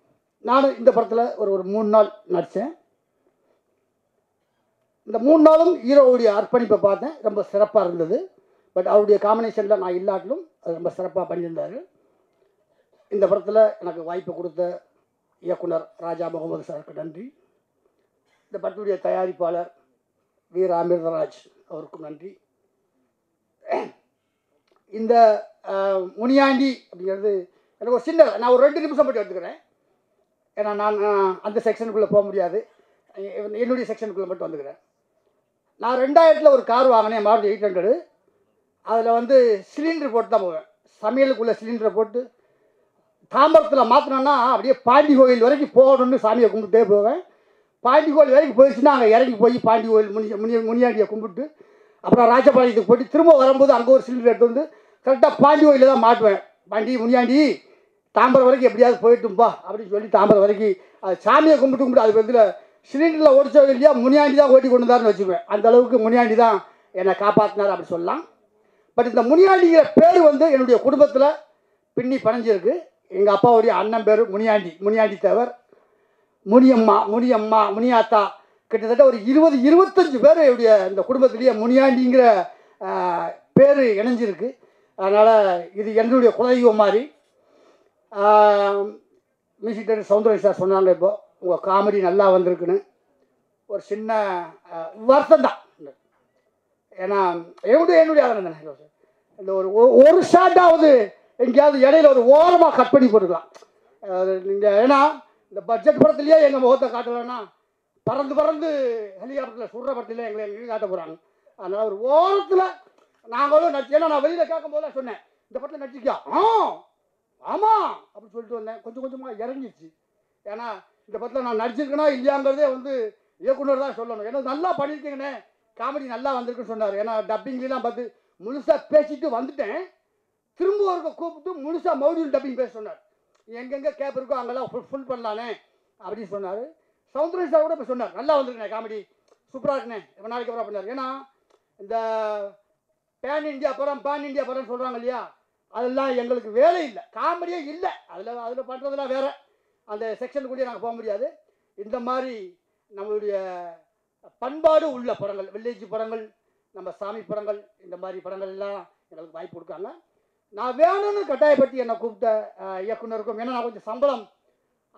நானும் இந்த படத்தில் ஒரு ஒரு மூணு நாள் நடித்தேன். இந்த மூணு நாளும் ஹீரோவுடைய அர்ப்பணிப்பை பார்த்தேன், ரொம்ப சிறப்பாக இருந்தது. பட் அவருடைய காம்பினேஷனில் நான் இல்லாட்டிலும் அது ரொம்ப சிறப்பாக பண்ணியிருந்தார். இந்த படத்தில் எனக்கு வாய்ப்பு கொடுத்த இயக்குனர் ராஜா முகமது சாருக்கு நன்றி. இந்த படத்துடைய தயாரிப்பாளர் வீர அமிர்தராஜ் அவருக்கும் நன்றி. இந்த முனியாண்டி அப்படிங்கிறது எனக்கு ஒரு சின்ன, நான் ஒரு ரெண்டு நிமிஷம் மட்டும் எடுத்துக்கிறேன், ஏன்னா நான் அந்த செக்ஷனுக்குள்ளே போக முடியாது, என்னுடைய செக்ஷனுக்குள்ளே மட்டும் வந்துக்கிறேன். நான் ரெண்டாயிரத்தில் ஒரு கார் வாங்கினேன், மாருதி எயிட் ஹண்ட்ரடு. அதில் வந்து சிலிண்டர் போட்டு தான் போவேன். சமையலுக்குள்ளே சிலிண்டரை போட்டு தாம்பரத்தில் மாற்றினோன்னா அப்படியே பாண்டி கோயில் வரைக்கும் போகணும்னு சாமியை கும்பிட்டே போவேன். பாண்டி கோயில் வரைக்கும் போயிடுச்சுன்னா அங்கே இறங்கி போய் பாண்டி கோயில் முனி முனி முனியாண்டியை கும்பிட்டு அப்புறம் ராஜபாளையத்துக்கு போய்ட்டு திரும்ப வரும்போது அங்கே ஒரு சிலிண்டர் எடுத்து வந்து கரெக்டாக பாண்டி கோயிலில் தான் மாட்டுவேன். பாண்டி முனியாண்டி தாம்பரம் வரைக்கும் எப்படியாவது போயிட்டும்பா அப்படின்னு சொல்லி தாம்பரம் வரைக்கும் அது சாமியை கும்பிட்டு கும்பிட்டு அது பக்கத்தில் சிலிண்டரில் ஓடிச்சோ இல்லையா, முனியாண்டி தான் ஓட்டி கொண்டு வந்தாருன்னு வச்சுக்குவேன். அந்தளவுக்கு முனியாண்டி தான் என்னை காப்பாற்றினார் அப்படி சொல்லலாம். பட் இந்த முனியாண்டிங்கிற பேர் வந்து என்னுடைய குடும்பத்தில் பின்னி பனைஞ்சிருக்கு. எங்கள் அப்பாவுடைய அண்ணன் பேர் முனியாண்டி, முனியாண்டி தேவர், முனியம்மா, முனியம்மா, முனியாத்தா, கிட்டத்தட்ட ஒரு இருபது இருபத்தஞ்சி பேர் என்னுடைய இந்த குடும்பத்திலேயே முனியாண்டிங்கிற பேர் இணைஞ்சிருக்கு. அதனால் இது என்னுடைய குலதெய்வம் மாதிரி. மியூசிக் டைரக்டர் சௌந்தரராஜ் சார் சொன்னாங்க இப்போது உங்கள் காமெடி நல்லா வந்திருக்குன்னு. ஒரு சின்ன வருத்தம் தான், ஏன்னா என்னுடைய என்னுடைய ஆதரவு தானே. இந்த ஒரு ஒரு ஷார்ட்டாவது எங்கேயாவது இடையில ஒரு ஓரமாக கட் பண்ணி போட்டுக்கலாம். நீங்கள் ஏன்னா இந்த பட்ஜெட் படத்துலேயே எங்கள் முகத்தை காட்டலைன்னா பறந்து பறந்து ஹெலிகாப்டரில் சுடுற படத்துலேயே எங்களை எங்கேயும் காட்ட போகிறாங்க. அதனால் ஒரு ஓரத்தில் நாங்களும் நடிச்சு, ஏன்னா நான் வெளியில் கேட்கும்போது சொன்னேன் இந்த படத்தில் நடிச்சிக்கா, ஆ ஆமாம் அப்படின்னு சொல்லிட்டு வந்தேன். கொஞ்சம் கொஞ்சமாக இறங்கிச்சு. ஏன்னா இந்த படத்தில் நான் நடிச்சிருக்கேன்னா இல்லையாங்கிறதே வந்து இயக்குனர் தான் சொல்லணும். ஏன்னா நல்லா பண்ணியிருக்கீங்கண்ணே, காமெடி நல்லா வந்திருக்குன்னு சொன்னார். ஏன்னா டப்பிங்லாம் பார்த்து முழுசாக பேசிட்டு வந்துட்டேன். திரும்ப ஒருக்க கூப்பிட்டு முழுசாக மறுபடியும் டப்பிங் பேச சொன்னார். எங்கெங்கே கேப் இருக்கோ அங்கெல்லாம் ஃபுல் ஃபுல் பண்ணலானே அப்படின்னு சொன்னார். சௌந்தரராஜ் சார் கூட இப்போ சொன்னார் நல்லா வந்திருக்குண்ணே காமெடி, சூப்பராக இருக்குண்ணே, இப்போ நாளைக்கு அப்புறம் பண்ணார். ஏன்னா இந்த பேன் இண்டியா படம் பேன் இண்டியா படம்னு சொல்கிறாங்க இல்லையா, அதெல்லாம் எங்களுக்கு வேலை இல்லை, காமெடியே இல்லை. அதில் அதில் பண்ணுறதுலாம் வேறு, அந்த செக்ஷனுக்குள்ளேயே நாங்கள் போக முடியாது. இந்த மாதிரி நம்மளுடைய பண்பாடு உள்ள படங்கள், வில்லேஜ் படங்கள், நம்ம சாமி படங்கள், இந்த மாதிரி படங்கள் எல்லாம் எங்களுக்கு வாய்ப்பு கொடுக்காங்க. நான் வேணும்னு கட்டாயப்பட்டு என்னை கூப்பிட்ட இயக்குனருக்கும், ஏன்னா நான் கொஞ்சம் சம்பளம்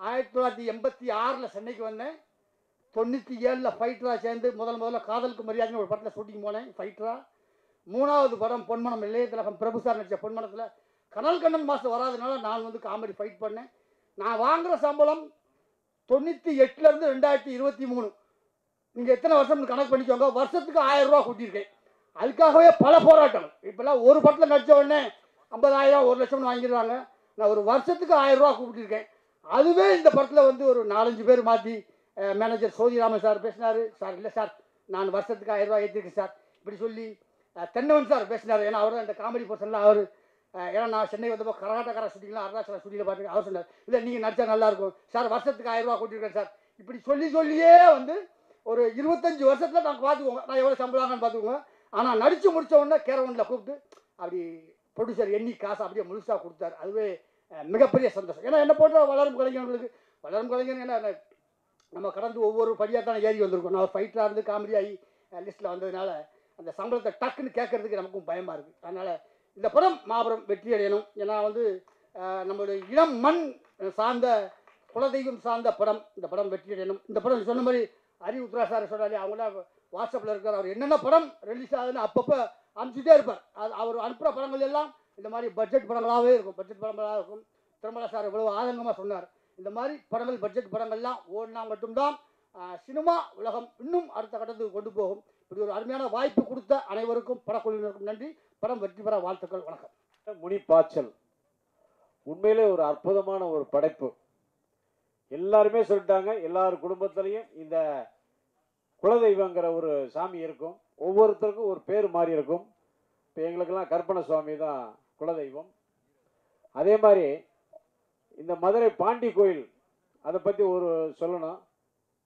ஆயிரத்தி தொள்ளாயிரத்தி எண்பத்தி ஆறில் சென்னைக்கு வந்தேன். தொண்ணூற்றி ஏழில் ஃபைட்டராக சேர்ந்து முதல் முதல்ல காதலுக்கு மரியாதைன்னு ஒரு படத்தில் ஷூட்டிங் போனேன் ஃபைட்டராக. மூணாவது படம் பொன்மனம், இளையதழகம் பிரபுசார் நடித்த பொன்மனத்தில் கனல் கண்ணன் மாதம் வராதனால நான் வந்து காமெடி ஃபைட் பண்ணேன். நான் வாங்குகிற சம்பளம் தொண்ணூற்றி எட்டுலேருந்து ரெண்டாயிரத்தி இருபத்தி மூணு நீங்கள் எத்தனை வருஷம்னு கணக்கு பண்ணிக்கோங்க, வருஷத்துக்கு ஆயிரம் ரூபா கூட்டியிருக்கேன். அதுக்காகவே பல போராட்டம். இப்போல்லாம் ஒரு படத்தில் நடித்த உடனே ஐம்பதாயிரம் ஒரு லட்சம்னு வாங்கிடுறாங்க. நான் ஒரு வருஷத்துக்கு ஆயிரம் ரூபா கூப்பிட்டுருக்கேன். அதுவே இந்த படத்தில் வந்து ஒரு நாலஞ்சு பேர் மாற்றி மேனேஜர் சோதிராமன் சார் பேசினார், சார் இல்லை சார் நான் வருஷத்துக்கு ஆயிரம் ரூபா ஏற்றிருக்கேன் சார் இப்படி சொல்லி. தென்னவன் சார் பேசினார், ஏன்னா அவர் அந்த காமெடி பர்சனில் அவர், ஏன்னா நான் சென்னை வந்தப்போ கரகாட்டக்கார சுட்டிங்களா அருணாச்சல சுட்டியில் பார்த்துருக்கேன். அவர் சொன்னார் இல்லை நீங்கள் நடித்தா நல்லாயிருக்கும் சார், வருஷத்துக்கு ஆயிரம் ரூபா கூட்டியிருக்கேன் சார் இப்படி சொல்லி சொல்லியே வந்து ஒரு இருபத்தஞ்சி வருஷத்தில் நாங்கள் பார்த்துக்கோங்க, நான் எவ்வளோ சம்பளம்னு பார்த்துக்கோங்க. ஆனால் நடித்து முடித்தவொடனே கேரவனில் கூப்பிட்டு அப்படி ப்ரொடியூசர் எண்ணி காசு அப்படியே முழுசாக கொடுத்தாரு. அதுவே மிகப்பெரிய சந்தோஷம். ஏன்னா என்ன போன்ற வளரும் கலைஞர்களுக்கு, வளரும் கலைஞர் ஏன்னா நம்ம கடந்து ஒவ்வொரு படியாக தானே ஏறி வந்திருக்கோம். நான் ஃபைட்டராக இருந்து காமெடியாகி லிஸ்ட்டில் வந்ததுனால அந்த சம்பளத்தை டக்குன்னு கேட்கறதுக்கு நமக்கும் பயமாக இருக்குது. அதனால் இந்த படம் மாபெரும் வெற்றி அடையணும். ஏன்னா வந்து நம்மளுடைய இளம் மண் சார்ந்த குலதெய்வம் சார்ந்த படம், இந்த படம் வெற்றி அடையணும். இந்த படம் சொன்ன மாதிரி ஹரி உத்ரா சார் சொன்னாலே, அவங்களாம் வாட்ஸ்அப்பில் இருக்கார், அவர் என்னென்ன படம் ரிலீஸ் ஆகுதுன்னு அப்பப்போ அனுப்பிச்சுட்டே இருப்பார். அது அவர் அனுப்புகிற படங்கள் எல்லாம் இந்த மாதிரி பட்ஜெட் படங்களாகவே இருக்கும், பட்ஜெட் படங்களாக இருக்கும். திருமலா சார் இவ்வளோ ஆதங்கமாக சொன்னார், இந்த மாதிரி படங்கள் பட்ஜெட் படங்கள்லாம் ஓடினா மட்டும்தான் சினிமா உலகம் இன்னும் அடுத்த கட்டத்துக்கு கொண்டு போகும். இப்படி ஒரு அருமையான வாய்ப்பு கொடுத்த அனைவருக்கும், படக்குழுவினருக்கும் நன்றி. படம் வெற்றி பெற வாழ்த்துக்கள், வணக்கம். முனிப்பாச்சல் உண்மையிலே ஒரு அற்புதமான ஒரு படைப்பு. எல்லாருமே சொல்லிட்டாங்க, எல்லார் குடும்பத்திலையும் இந்த குலதெய்வங்கிற ஒரு சாமி இருக்கும், ஒவ்வொருத்தருக்கும் ஒரு பேர் மாறி இருக்கும். இப்போ எங்களுக்கெல்லாம் கற்பனை சுவாமி தான் குலதெய்வம். அதே மாதிரி இந்த மதுரை பாண்டி கோயில், அதை பற்றி ஒரு சொல்லணும்.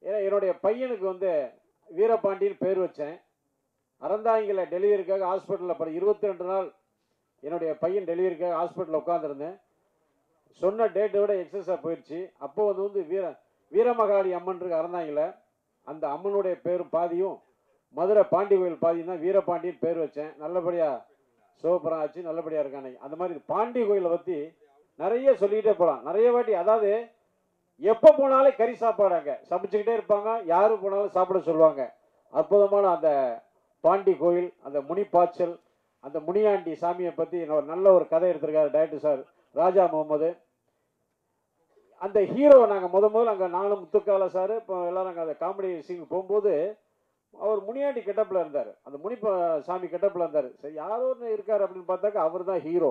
ஏன்னா என்னுடைய பையனுக்கு வந்து வீரபாண்டின்னு பேர் வச்சேன். அறந்தாங்கில டெலிவரிக்காக ஹாஸ்பிட்டலில் படம் இருபத்தி ரெண்டு நாள் என்னுடைய பையன் டெலிவரிக்காக ஹாஸ்பிட்டலில் உட்காந்துருந்தேன். சொன்ன டேட்டை விட எக்ஸஸாக போயிடுச்சு. அப்போ வந்து வந்து வீர வீரமகாளி அம்மன் இருக்கு அறந்தாங்கில, அந்த அம்மனுடைய பேரும் பாதியும் மதுரை பாண்டி கோயில் பாதியும் தான் வீரபாண்டின்னு பேர் வச்சேன். நல்லபடியாக சோப்பரம் ஆச்சு, நல்லபடியாக இருக்கானே. அந்த மாதிரி பாண்டி கோயிலை பற்றி நிறைய சொல்லிக்கிட்டே போகலாம், நிறைய வாட்டி. அதாவது எப்போ போனாலும் கறி சாப்பாடாங்க சமைச்சுக்கிட்டே இருப்பாங்க, யாரு போனாலும் சாப்பிட சொல்லுவாங்க. அற்புதமான அந்த பாண்டி கோயில், அந்த முனிப்பாச்சல், அந்த முனியாண்டி சாமியை பற்றி ஒரு நல்ல ஒரு கதை எடுத்திருக்காரு டைரக்டர் சார் ராஜா முகமது. அந்த ஹீரோவை நாங்கள் முத முதல்ல அங்கே நானும் முத்துக்கால சார் இப்போ எல்லோரும் அங்கே அந்த காமெடி சீனுக்கு போகும்போது அவர் முனியாண்டி கெட்டப்பில் இருந்தார், அந்த முனிப்பா சாமி கெட்டப்பில் இருந்தார். சரி யாரோ ஒன்று இருக்கார் அப்படின்னு பார்த்தாக்கா அவர் தான் ஹீரோ.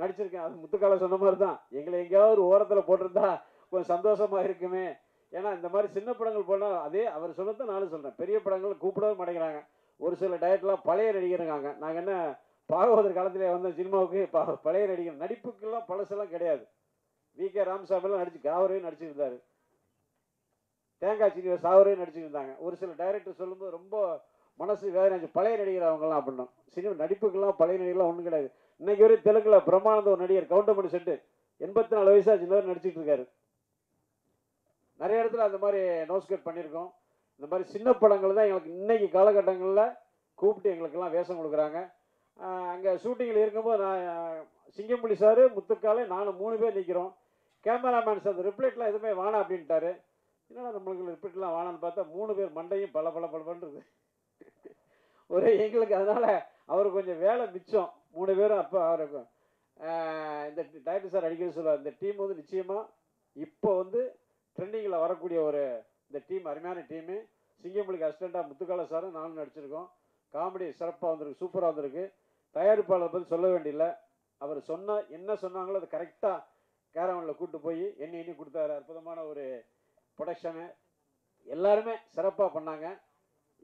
நடிச்சிருக்கேன், அது முத்துக்கால சொன்ன மாதிரி தான். எங்களை எங்கேயாவது ஒரு ஓரத்தில் போட்டிருந்தா கொஞ்சம் சந்தோஷமாக இருக்குமே. ஏன்னா இந்த மாதிரி சின்ன படங்கள் போனால் அதே அவர் சொல்லத்தான் நானும் சொல்கிறேன், பெரிய படங்கள் கூப்பிடவும் மாட்டேங்கிறாங்க. ஒரு சில டயட்லாம் பழைய நடிகருங்காங்க. நாங்கள் என்ன பாகவதர் காலத்திலே வந்த சினிமாவுக்கு பா பழைய நடிகர் நடிப்புக்கெல்லாம் பழசெல்லாம் கிடையாது. வி கே ராமசாமிலாம் நடிச்சு காவரையும் நடிச்சுருந்தார், தேங்காய் சீனிவா சாவரையும் நடிச்சுருந்தாங்க. ஒரு சில டைரக்டர் சொல்லும்போது ரொம்ப மனசு வேதனை, பழைய நடிகர் அவங்கெல்லாம் அப்படின்னா சினிமா நடிப்புக்கெல்லாம் பழைய நடிகர்லாம் ஒன்றும் கிடையாது. இன்றைக்கி வரையும் தெலுங்கில் பிரமானந்த ஒரு நடிகர் கவுண்டமணி செட்டு எண்பத்தி நாலு வயசாக சின்னவர் நடிச்சுட்டு இருக்காரு. நிறைய இடத்துல அந்த மாதிரி நோஸ்கட் பண்ணியிருக்கோம். இந்த மாதிரி சின்ன படங்கள் தான் எங்களுக்கு இன்றைக்கி காலகட்டங்களில் கூப்பிட்டு எங்களுக்கெல்லாம் வேஷம் கொடுக்குறாங்க. அங்கே ஷூட்டிங்கில் இருக்கும்போது நான் சிங்கம்புலி சார், முத்துக்காலே, நானும் மூணு பேர் நிற்கிறோம். கேமராமேன் சார் அந்த ரிப்ளேட்லாம் எதுவுமே வானா அப்படின்ட்டாரு. என்னன்னா நம்மளுக்கு ரிப்ளேட்லாம் வானான்னு பார்த்தா மூணு பேர் மண்டையும் பல பல பலன்றது ஒரே எங்களுக்கு. அதனால் அவர் கொஞ்சம் வேலை மிச்சம் மூணு பேரும். அப்போ அவருக்கு இந்த டைரக்டர் சார் அடிக்கடி சொல்லுவார், இந்த டீம் வந்து நிச்சயமாக இப்போ வந்து ட்ரெண்டிங்கில் வரக்கூடிய ஒரு இந்த டீம் அருமையான டீமு. சிங்கம்புலிக்கு அசிஸ்டண்ட்டாக முத்துக்கால சாரும் நானும் நடிச்சிருக்கோம். காமெடி சிறப்பாக வந்திருக்கு, சூப்பராக வந்திருக்கு. தயாரிப்பாளரை பற்றி சொல்ல வேண்டியில்லை, அவர் சொன்ன என்ன சொன்னாங்களோ அது கரெக்டாக கேரவனில் கூப்பிட்டு போய் எண்ணி எண்ணி கொடுத்தாரு. அற்புதமான ஒரு ப்ரொடக்ஷனு, எல்லாருமே சிறப்பாக பண்ணாங்க.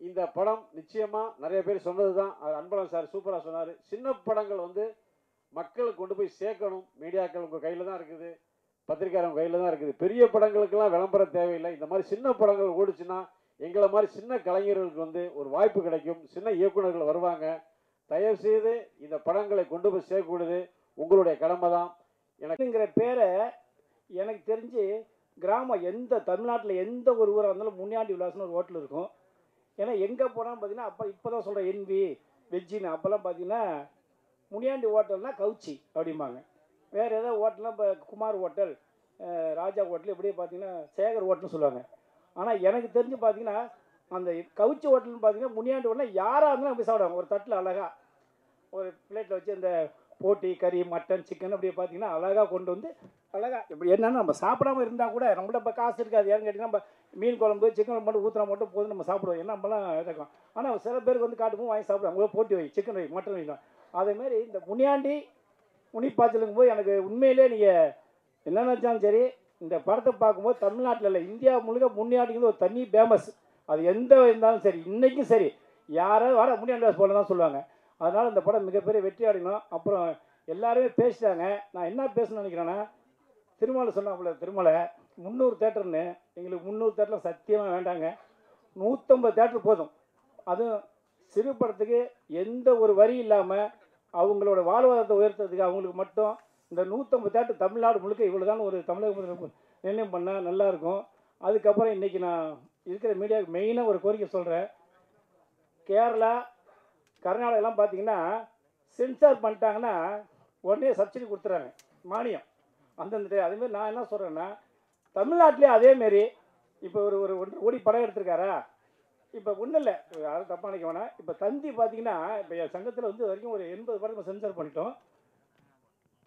இந்த படம் நிச்சயமாக நிறைய பேர் சொன்னது தான், அவர் அன்பழகன் சார் சூப்பராக சொன்னார். சின்ன படங்கள் வந்து மக்களுக்கு கொண்டு போய் சேர்க்கணும். மீடியாக்கள் உங்கள் கையில் தான் இருக்குது, பத்திரிகையாளர் கையில் தான் இருக்குது. பெரிய படங்களுக்கெல்லாம் விளம்பரம் தேவையில்லை. இந்த மாதிரி சின்ன படங்கள் ஓடிச்சுன்னா எங்களை மாதிரி சின்ன கலைஞர்களுக்கு வந்து ஒரு வாய்ப்பு கிடைக்கும், சின்ன இயக்குநர்கள் வருவாங்க. தயவு செய்து இந்த படங்களை கொண்டு போய் சேர்க்கக்கூடாது, உங்களுடைய கடமை தான். எனக்குங்கிற பேரை எனக்கு தெரிஞ்சு கிராமம் எந்த தமிழ்நாட்டில் எந்த ஒரு ஊராக இருந்தாலும் முனியாண்டி விலாசம்னு ஒரு ஹோட்டல் இருக்கும். ஏன்னா எங்கே போனால் பார்த்தீங்கன்னா, அப்போ இப்போ தான் சொல்கிறேன் என்வி வெஜ்ஜின்னு, அப்போல்லாம் பார்த்தீங்கன்னா முனியாண்டி ஹோட்டல்னால் கவுச்சி அப்படிம்பாங்க. வேறு ஏதாவது ஹோட்டல்லாம் இப்போ குமார் ஹோட்டல், ராஜா ஹோட்டல், எப்படியே பார்த்தீங்கன்னா சேகர் ஹோட்டல்னு சொல்லுவாங்க. ஆனால் எனக்கு தெரிஞ்சு பார்த்தீங்கன்னா அந்த கவுச்சி ஹோட்டல்னு பார்த்தீங்கன்னா முனியாண்டி ஹோட்டல்னால் யாராக இருந்தாலும் அப்படி சாப்பிடுவாங்க. ஒரு தட்டில் அழகாக ஒரு பிளேட்டில் வச்சு அந்த போட்டி கறி மட்டன் சிக்கன் அப்படியே பார்த்தீங்கன்னா அழகாக கொண்டு வந்து அழகாக இப்படி என்னென்னா நம்ம சாப்பிடாமல் இருந்தால் கூட நம்மள்ட்ட இப்போ காசு இருக்காது. ஏன்னு கேட்டிங்கன்னா நம்ம மீன் குழம்பு சிக்கன் குழம்பு மட்டும் ஊற்றுனா மட்டும் போதும், நம்ம சாப்பிடுவோம். ஏன்னா நம்மளாம் இருக்கும். ஆனால் சில பேருக்கு வந்து காட்டுக்கும் வாங்கி சாப்பிடுவாங்க. அவங்க போட்டி வை, சிக்கன் வை, மட்டன் வைக்கலாம். அதேமாரி இந்த முனியாண்டி முனிப்பாச்சலுங்கும் போது எனக்கு உண்மையிலே நீங்கள் என்ன நினச்சாலும் சரி, இந்த படத்தை பார்க்கும்போது தமிழ்நாட்டில் இல்லை இந்தியா முழுக்க முனியாண்டிங்கிறது ஒரு தனி ஃபேமஸ். அது எந்த இருந்தாலும் சரி, இன்றைக்கும் சரி, யாராவது வர முனியாண்டி போல தான் சொல்லுவாங்க. அதனால் இந்த படம் மிகப்பெரிய வெற்றி அடையணும். அப்புறம் எல்லாருமே பேசிட்டாங்க. நான் என்ன பேசணும்னு நினைக்கிறேன்னா, திருமலை சொன்னாப்புல, திருமலை முந்நூறு தேட்டர்னு. எங்களுக்கு முந்நூறு தேட்டரில் சத்தியமாக வேண்டாங்க, நூற்றம்பது தேட்டர் போதும். அதுவும் சிறு படத்துக்கு எந்த ஒரு வரி இல்லாமல் அவங்களோட வாழ்வாதாரத்தை உயர்த்ததுக்கு அவங்களுக்கு மட்டும் இந்த நூற்றம்பது தேட்டர் தமிழ்நாடு முழுக்க இவ்வளோதான் ஒரு தமிழக நிர்ணயம் பண்ணால் நல்லாயிருக்கும். அதுக்கப்புறம் இன்றைக்கி நான் இருக்கிற மீடியாவுக்கு மெயினாக ஒரு கோரிக்கை சொல்கிறேன். கேரளா கர்நாடகெல்லாம் பார்த்தீங்கன்னா சென்சார் பண்ணிட்டாங்கன்னா உடனே சப்சிடி கொடுத்துட்றாங்க, மானியம் அந்தந்த. அதேமாதிரி நான் என்ன சொல்கிறேன்னா, தமிழ்நாட்டிலே அதேமாரி இப்போ ஒரு ஒரு ஒன்று ஓடி படம் எடுத்திருக்காரா, இப்போ ஒன்றும் இல்லை, யாரும் தப்பாக நினைக்க வேணாம். இப்போ தந்தி பார்த்தீங்கன்னா, இப்போ என் சங்கத்தில் வந்து வரைக்கும் ஒரு எண்பது படம் நம்ம சென்சார் பண்ணிட்டோம்.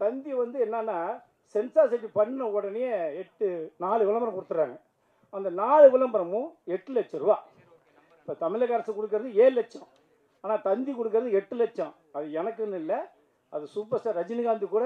தந்தி வந்து என்னன்னா, சென்சார் செட்டி பண்ண உடனே எட்டு நாலு விளம்பரம் கொடுத்துட்றாங்க. அந்த நாலு விளம்பரமும் எட்டு லட்சம் ரூபா. இப்போ தமிழக அரசு கொடுக்கறது ஏழு லட்சம், ஆனால் தந்தி கொடுக்கறது எட்டு லட்சம். அது எனக்குன்னு இல்லை, அது சூப்பர் ஸ்டார் ரஜினிகாந்த் கூட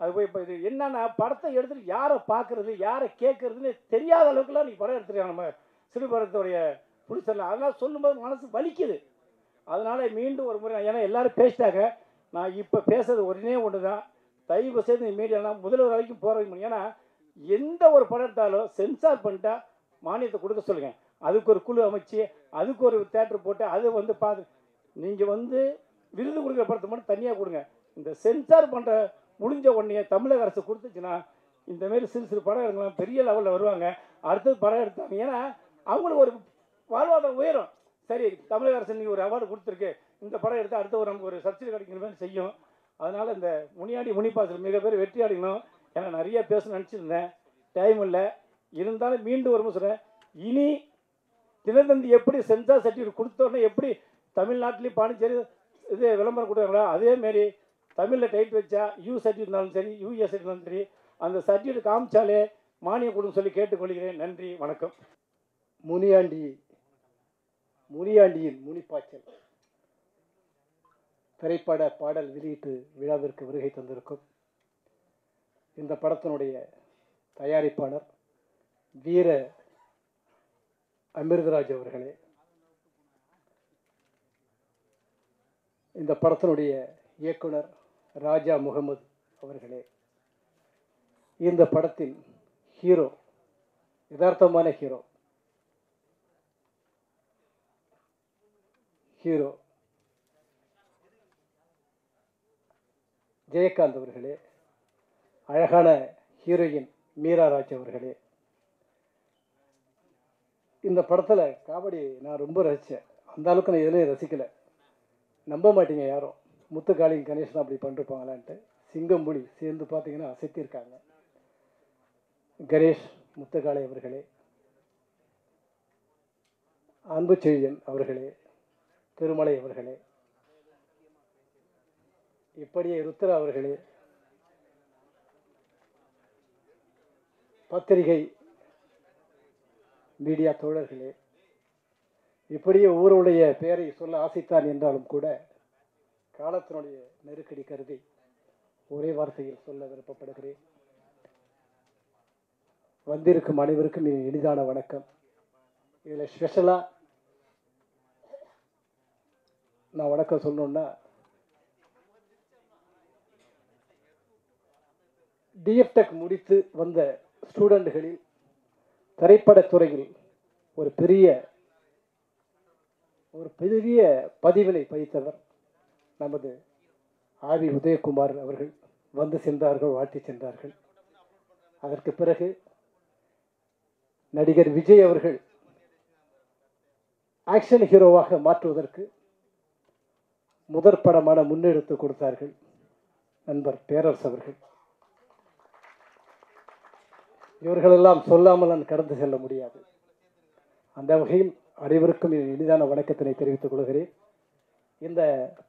அது போய் இப்போ இது என்னன்னா, படத்தை எடுத்துகிட்டு யாரை பார்க்குறது யாரை கேட்குறதுன்னு தெரியாத அளவுக்குலாம் நீங்கள் படம் எடுத்துருக்காங்க நம்ம சிறுபடத்துடைய புடிச்சலாம். அதெல்லாம் சொல்லும்போது மனசு வலிக்குது. அதனால் மீண்டும் ஒரு முறை, ஏன்னா எல்லோரும் பேசிட்டாங்க, நான் இப்போ பேசுறது ஒரே ஒன்று தான், தயவு செய்து மீடியாலாம் முதல்வர் வரைக்கும் போகிற முடியும். ஏன்னா எந்த ஒரு படம் எடுத்தாலும் சென்சார் பண்ணிட்டா மானியத்தை கொடுக்க சொல்லுங்கள். அதுக்கு ஒரு குழு அமைச்சு, அதுக்கு ஒரு தேட்டர் போட்டு, அது வந்து பார்த்து நீங்கள் வந்து விருது கொடுக்குற படத்தை மட்டும் தனியாக கொடுங்க. இந்த சென்சார் பண்ணுற முடிஞ்ச உடனே தமிழக அரசு கொடுத்துச்சுன்னா இந்தமாரி சிறு சிறு படம் எடுக்கலாம், பெரிய லெவலில் வருவாங்க, அடுத்தது படம் எடுத்தாங்க. ஏன்னா அவங்களுக்கு ஒரு வாழ்வாதாரம் உயரும். சரி, தமிழக அரசு நீங்கள் ஒரு அவார்டு கொடுத்துருக்கு, இந்த படம் எடுத்து அடுத்த ஒரு நமக்கு ஒரு சப்சிடி கிடைக்கிற மாதிரி செய்யும். அதனால் இந்த முனியாண்டி முனிப்பாச்சல் மிகப்பெரிய வெற்றி அடையணும். ஏன்னா நிறைய பேசணும்னு நினச்சிருந்தேன், டைம் இல்லை, இருந்தாலும் மீண்டும் வரும்போது சொல்கிறேன், இனி தினத்தந்தி எப்படி சென்சா சர்டிஃபிகேட் கொடுத்தோன்னே எப்படி தமிழ்நாட்டிலையும் பாண்டிச்சேரி இது விளம்பரம் கொடுக்குறாங்களோ அதேமாரி தமிழில் டைட் வச்சா யூ சர்டிஃபிகேட்னாலும் சரி யூஎஸ் சர்டிஃபிகேட்னாலும் சரி அந்த சர்டிஃபிகேட் காமிச்சாலே மானியம் கொடுன்னு சொல்லி கேட்டுக்கொள்கிறேன். நன்றி, வணக்கம். முனியாண்டி முனியாண்டியின் முனிப்பாய்ச்சல் திரைப்பட பாடல் வெளியீட்டு விழாவிற்கு வருகை தந்திருக்கும் இந்த படத்தினுடைய தயாரிப்பாளர் வீர அமிர்தராஜ் அவர்களே, இந்த படத்தினுடைய இயக்குனர் ராஜா முகமது அவர்களே, இந்த படத்தின் ஹீரோ யதார்த்தமான ஹீரோ ஹீரோ ஜெயகாந்த் அவர்களே, அழகான ஹீரோயின் மீரா ராஜ் அவர்களே, இந்த படத்தில் காமெடி நான் ரொம்ப ரசித்தேன். அந்த அளவுக்கு நான் எதுலேயும் ரசிக்கலை. நம்ப மாட்டீங்க யாரும், முத்துக்காளியும் கணேசன் அப்படி பண்ணிருப்பாங்களான்ட்டு சிங்கம்புலி சேர்ந்து பார்த்தீங்கன்னா அசைத்திருக்காங்க. கணேஷ் முத்துக்காளி அவர்களே, அன்பு செழியன் அவர்களே, திருமலை அவர்களே, இப்படியே ருத்ரா அவர்களே, பத்திரிகை மீடியா தோழர்களே, இப்படியே ஊருடைய பெயரை சொல்ல ஆசைத்தான் என்றாலும் கூட காலத்தினுடைய நெருக்கடி கருதி ஒரே வார்த்தையில் சொல்ல விருப்பப்படுகிறேன். வந்திருக்கும் அனைவருக்கும் இனிதான வணக்கம். இதில் ஸ்பெஷலாக நான் வணக்கம் சொல்லணும்னா டிஎஃப்டெக் முடித்து வந்த ஸ்டூடெண்ட்களில் திரைப்படத்துறையில் ஒரு பெரிய ஒரு பெரிய பதிவினை பதித்தவர் நமது ஆவி உதயகுமார் அவர்கள் வந்து சென்றார்கள், வாழ்த்தி சென்றார்கள். அதற்கு பிறகு நடிகர் விஜய் அவர்கள் ஆக்ஷன் ஹீரோவாக மாற்றுவதற்கு முதற் படமான முன்னெடுத்து கொடுத்தார்கள் நண்பர் பேரரசு அவர்கள். இவர்களெல்லாம் சொல்லாமல் நான் கடந்து செல்ல முடியாது. அந்த வகையில் அனைவருக்கும் எளிதான வணக்கத்தினை தெரிவித்துக் கொள்கிறேன். இந்த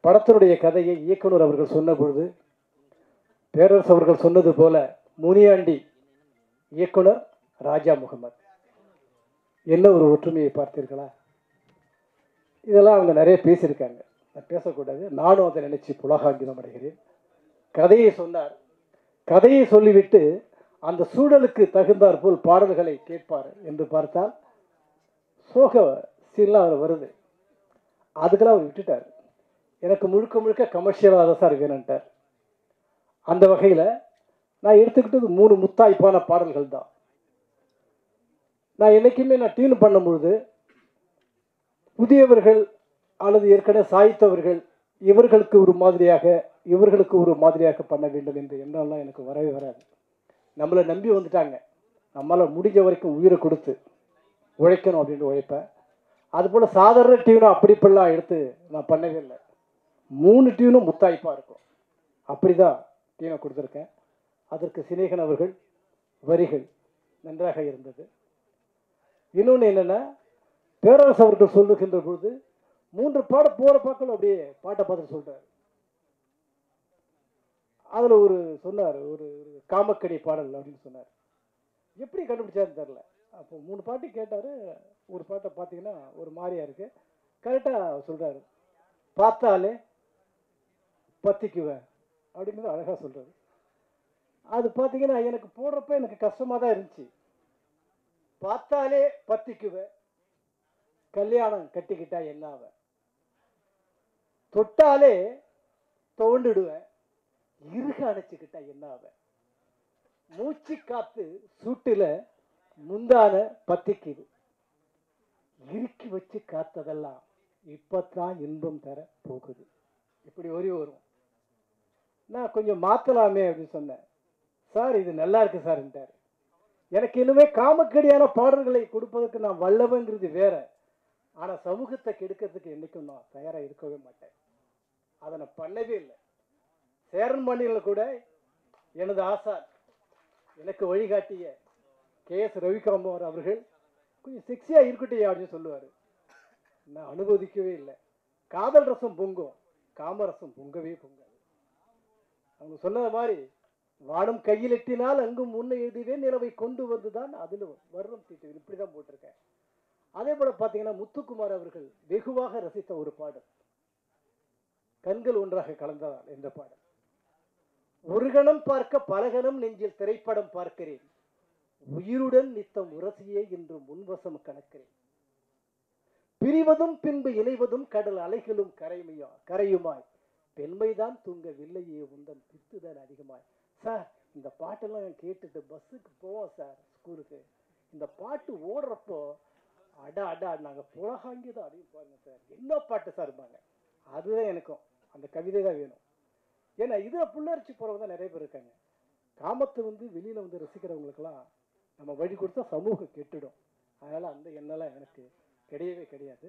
படத்தினுடைய கதையை இயக்குனர் அவர்கள் சொன்ன பொழுது பேரரசு அவர்கள் சொன்னது போல முனியாண்டி இயக்குனர் ராஜா முகமது, என்ன ஒரு ஒற்றுமையை பார்த்தீர்களா? இதெல்லாம் அவங்க நிறைய பேசியிருக்காங்க, நான் பேசக்கூடாது. நானும் அதை நினைச்சு புலகாங்கிதம் அடைகிறேன். கதையை சொன்னார், கதையை சொல்லிவிட்டு அந்த சூழலுக்கு தகுந்தாற் போல் பாடல்களை கேட்பார் என்று பார்த்தால் சோக சீன்லாம் அவர் வருது, அதுக்கெல்லாம் அவர் விட்டுட்டார். எனக்கு முழுக்க முழுக்க கமர்ஷியலாக தான் சார் வேணுன்ட்டார். அந்த வகையில் நான் எடுத்துக்கிட்டது மூணு முத்தாய்ப்பான பாடல்கள் தான். நான் என்றைக்குமே நான் டீன் பண்ணும்பொழுது புதியவர்கள் அல்லது ஏற்கனவே சாய்த்தவர்கள் இவர்களுக்கு ஒரு மாதிரியாக இவர்களுக்கு ஒரு மாதிரியாக பண்ண வேண்டும் என்று எண்ணம்லாம் எனக்கு வரவே வராது. நம்மளை நம்பி வந்துட்டாங்க, நம்மளால் முடிஞ்ச வரைக்கும் உயிரை கொடுத்து உழைக்கணும் அப்படின்னு உழைப்பேன். அதுபோல் சாதாரண டியூனும் அப்படிப்பெல்லாம் எடுத்து நான் பண்ணவே இல்லை. மூணு டியூனும் முத்தாய்ப்பாக இருக்கும், அப்படி தான் டியூனை கொடுத்துருக்கேன். அதற்கு சினேகன் அவர்கள் வரிகள் நன்றாக இருந்தது. இன்னொன்று என்னென்னா, பேரரசு அவர்கள் சொல்லுகின்ற பொழுது மூன்று பாட போகிற பாக்கள் அப்படியே பாட்டை பார்த்துட்டு சொல்கிறார். அதில் ஒரு சொன்னார், ஒரு காமக்கடி பாடல் அப்படின்னு சொன்னார். எப்படி கண்டுபிடிச்சாருன்னு தெரில. அப்போ மூணு பாட்டு கேட்டார், ஒரு பாட்டை பார்த்தீங்கன்னா ஒரு மாதிரியாக இருக்குது, கரெக்டாக சொல்கிறாரு. பார்த்தாலே பத்திக்குவேன் அப்படிங்கிறது அழகாக சொல்கிறாரு. அது பார்த்தீங்கன்னா எனக்கு போடுறப்ப எனக்கு கஷ்டமாக தான் இருந்துச்சு. பார்த்தாலே பத்திக்குவேன், கல்யாணம் கட்டிக்கிட்டா என்னாவ, தொட்டாலே தோண்டுடுவேன், இருக அடைச்சிக்கிட்டா என்னாவ, மூச்சு காத்து சூட்டில் முந்தான பத்திக்குது, இறுக்கி வச்சு காத்ததெல்லாம் இப்பத்தான் இன்பம் தர போகுது. இப்படி ஒரே வரும். நான் கொஞ்சம் மாற்றலாமே அப்படின்னு சொன்னேன். சார் இது நல்லா இருக்கு சார்ன்றார். எனக்கு இன்னுமே காமக்கடியான பாடல்களை கொடுப்பதற்கு நான் வல்லவங்கிறது வேற, ஆனால் சமூகத்தை கெடுக்கிறதுக்கு என்றைக்கும் நான் தயாராக இருக்கவே மாட்டேன். அதை நான் பண்ணவே இல்லை. சேரன் மண்ணில் கூட எனது ஆசான் எனக்கு வழிகாட்டிய கே எஸ் ரவிகாம்பவர் அவர்கள் கொஞ்சம் செக்ஸியாக இருக்கட்டையா அப்படின்னு சொல்லுவார். நான் அனுமதிக்கவே இல்லை. காதல் ரசம் பொங்கும், காமரசம் பொங்கவே பொங்காது. அவங்க சொன்னது மாதிரி வானம் கையில் எட்டினால் அங்கும் முன்ன எழுதிவே நிலவை கொண்டு வந்து தான் அதில் வர்ணம் தீட்டு இப்படி தான் போட்டிருக்கேன். அதே போல் பார்த்தீங்கன்னா முத்துக்குமார் அவர்கள் வெகுவாக ரசித்த ஒரு பாடல் கண்கள் ஒன்றாக கலந்ததால் என்ற பாடல். ஒரு கணம் பார்க்க பலகணம் நெஞ்சில் திரைப்படம் பார்க்கிறேன், உயிருடன் நித்தம் உரசியே என்று முன்வசம் கணக்கிறேன். பிரிவதும் பின்பு இணைவதும் கடல் அலைகளும் கரைமையா கரையுமாய் பெண்மைதான் தூங்கவில்லையே உந்தன் திட்டுதல் அதிகமாய். சார், இந்த பாட்டெல்லாம் கேட்டுட்டு பஸ்ஸுக்கு போவோம் சார் ஸ்கூலுக்கு. இந்த பாட்டு ஓடுறப்போ அடா அடா நாங்கள் புலகாங்கிதான் அப்படின்னு பாருங்க சார். என்ன பாட்டு சார் இருப்பாங்க. அதுதான் எனக்கும் அந்த கவிதை தான் வேணும். ஏன்னா இதை புல்லரிச்சு போறவங்க தான் நிறைய பேர் இருக்காங்க. காமத்தை வந்து வெளியில் வந்து ரசிக்கிறவங்களுக்கெல்லாம் நம்ம வழி கொடுத்தா சமூகம் கெட்டுடும். அதனால் அந்த எண்ணெல்லாம் எனக்கு கிடையவே கிடையாது.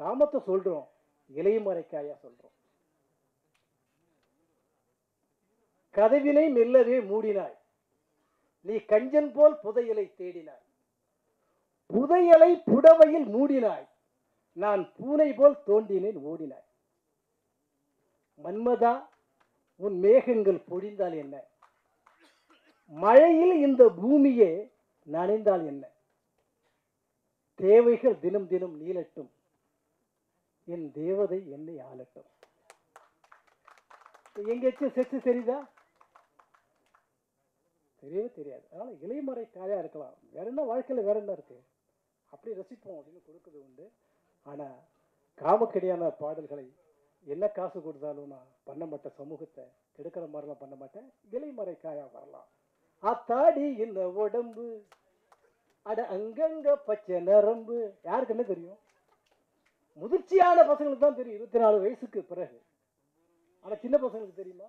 காமத்தை சொல்கிறோம், இலைமறைக்காயாக சொல்கிறோம். கதவினை மெல்லவே மூடினாய், நீ கஞ்சன் போல் புதையலை தேடினாய். புதையலை புடவையில் மூடினாய், நான் பூனை போல் தோண்டினேன் ஓடினாய். மன்மதா, உன் மேகங்கள் பொழிந்தால் என்ன, மழையில் இந்த பூமியே நனைந்தால் என்ன. தேவைகள் தினம் தினம் நீளட்டும், என் தேவதை என்னை ஆளட்டும். எங்கேச்சும் செக்ஸ் தெரியுதா? தெரியவே தெரியாது. அதனால இலைமறை காயா இருக்கலாம். வேற என்ன வாழ்க்கையில் வேற என்ன இருக்கு, அப்படி ரசிப்போம் அப்படின்னு கொடுக்குறது உண்டு. ஆனா காமக்கடியான பாடல்களை என்ன காசு கொடுத்தாலும் நான் பண்ண மாட்டேன். சமூகத்தை கெடுக்கிற மாதிரிலாம் பண்ண மாட்டேன். இலைமறை காயா வரலாம். அத்தாடி இந்த உடம்பு அட அங்கங்க பச்சை நரம்பு யாருக்குமே தெரியும். முதிர்ச்சியான பசங்களுக்கு தான் தெரியும், இருபத்தி நாலு வயசுக்கு பிறகு. ஆனால் சின்ன பசங்களுக்கு தெரியுமா?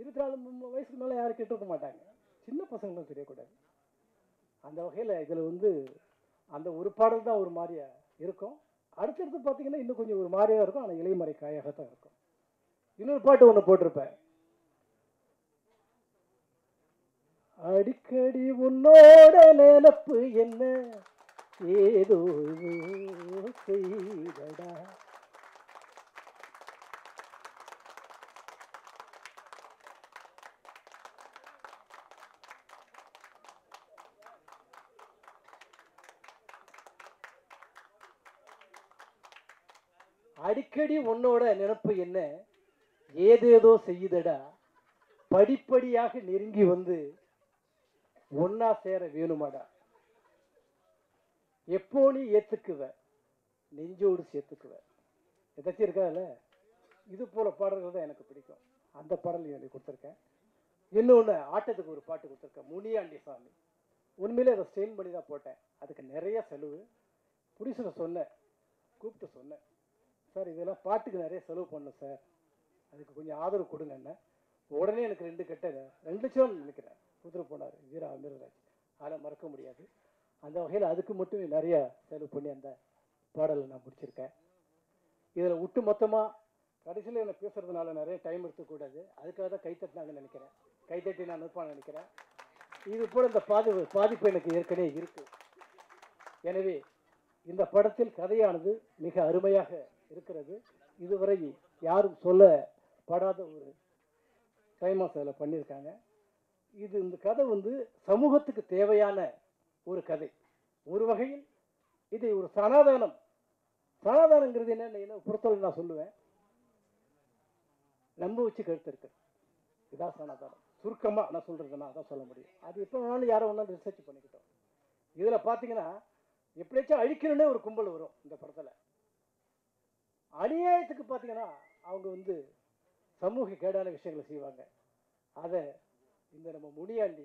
இருபத்தி நாலு வயசுக்கு மேலே யாரும் கேட்டுக்க மாட்டாங்க. சின்ன பசங்களும் தெரியக்கூடாது. அந்த வகையில் இதில் வந்து அந்த ஒரு பாடல் தான் ஒரு மாதிரியா இருக்கும். அடுத்தடுத்து பார்த்தீங்கன்னா இன்னும் கொஞ்சம் ஒரு மாதிரியாக இருக்கும். ஆனால் இலைமறை காயாகத்தான் இருக்கும். இன்னொரு பாட்டு ஒன்று போட்டிருப்பேன், அடிக்கடி உன்னோட நினப்பு என்ன ஏதோ செய்தடா. அடிக்கடி உன்னோட நினப்பு என்ன ஏதேதோ செய்தடா, படிப்படியாக நெருங்கி வந்து ஒன்னா சேர வேணுமாடா. எப்போ நீ ஏத்துக்குவ நெஞ்சோடு சேர்த்துக்குவ. எதாச்சும் இருக்காதுல. இது போல பாடல்கள் தான் எனக்கு பிடிக்கும். அந்த பாடல் எனக்கு கொடுத்துருக்கேன். இன்னொன்று ஆட்டத்துக்கு ஒரு பாட்டு கொடுத்துருக்கேன், முனியாண்டி சாமி. உண்மையிலே அதை ஸ்டெயின் பண்ணி தான் போட்டேன். அதுக்கு நிறைய செலவு. புடிசனை சொன்னேன், கூப்பிட்டு சொன்னேன், சார் இதெல்லாம் பாட்டுக்கு நிறைய செலவு பண்ணேன் சார், அதுக்கு கொஞ்சம் ஆதரவு கொடுங்க என்ன. உடனே எனக்கு ரெண்டு கட்ட ரெண்டு லட்சம் நினைக்கிறேன் கொடுத்துட்டு போனார் வீரா அமீர்ராஜ். அதெல்லாம் மறக்க முடியாது. அந்த வகையில் அதுக்கு மட்டும் நிறையா செலவு பண்ணி அந்த பாடலை நான் முடிச்சிருக்கேன். இதில் விட்டு மொத்தமாக கடைசியில் என்னை பேசுகிறதுனால நிறைய டைம் எடுத்துக்கூடாது. அதுக்காக தான் கைத்தட்டினாங்கன்னு நினைக்கிறேன். கைத்தட்டி நான் நிற்பான்னு நினைக்கிறேன். இது போல் இந்த பாதிப்பு பாதிப்பு எனக்கு ஏற்கனவே இருக்குது. எனவே இந்த படத்தில் கதையானது மிக அருமையாக இருக்கிறது. இதுவரை யாரும் சொல்லப்படாத ஒரு டைமாக அதில் பண்ணியிருக்காங்க. இது இந்த கதை வந்து சமூகத்துக்கு தேவையான ஒரு கதை. ஒரு வகையில் இதை ஒரு சனாதானம், சனாதானங்கிறது என்னென்ன பொறுத்தவரை நான் சொல்லுவேன், நம்ப வச்சு கருத்து இதான் சனாதானம். சுருக்கமாக நான் சொல்கிறதுனா அதான் சொல்ல முடியும். அது எப்போ வேணாலும் யாரோ ஒன்றாலும் ரிசர்ச் பண்ணிக்கிட்டோம். இதில் பார்த்தீங்கன்னா எப்படியாச்சும் அழிக்கணும்னே ஒரு கும்பல் வரும் இந்த படத்தில். அநியாயத்துக்கு பார்த்தீங்கன்னா அவங்க வந்து சமூக கேடான விஷயங்களை செய்வாங்க. அதை இந்த நம்ம முனியாண்டி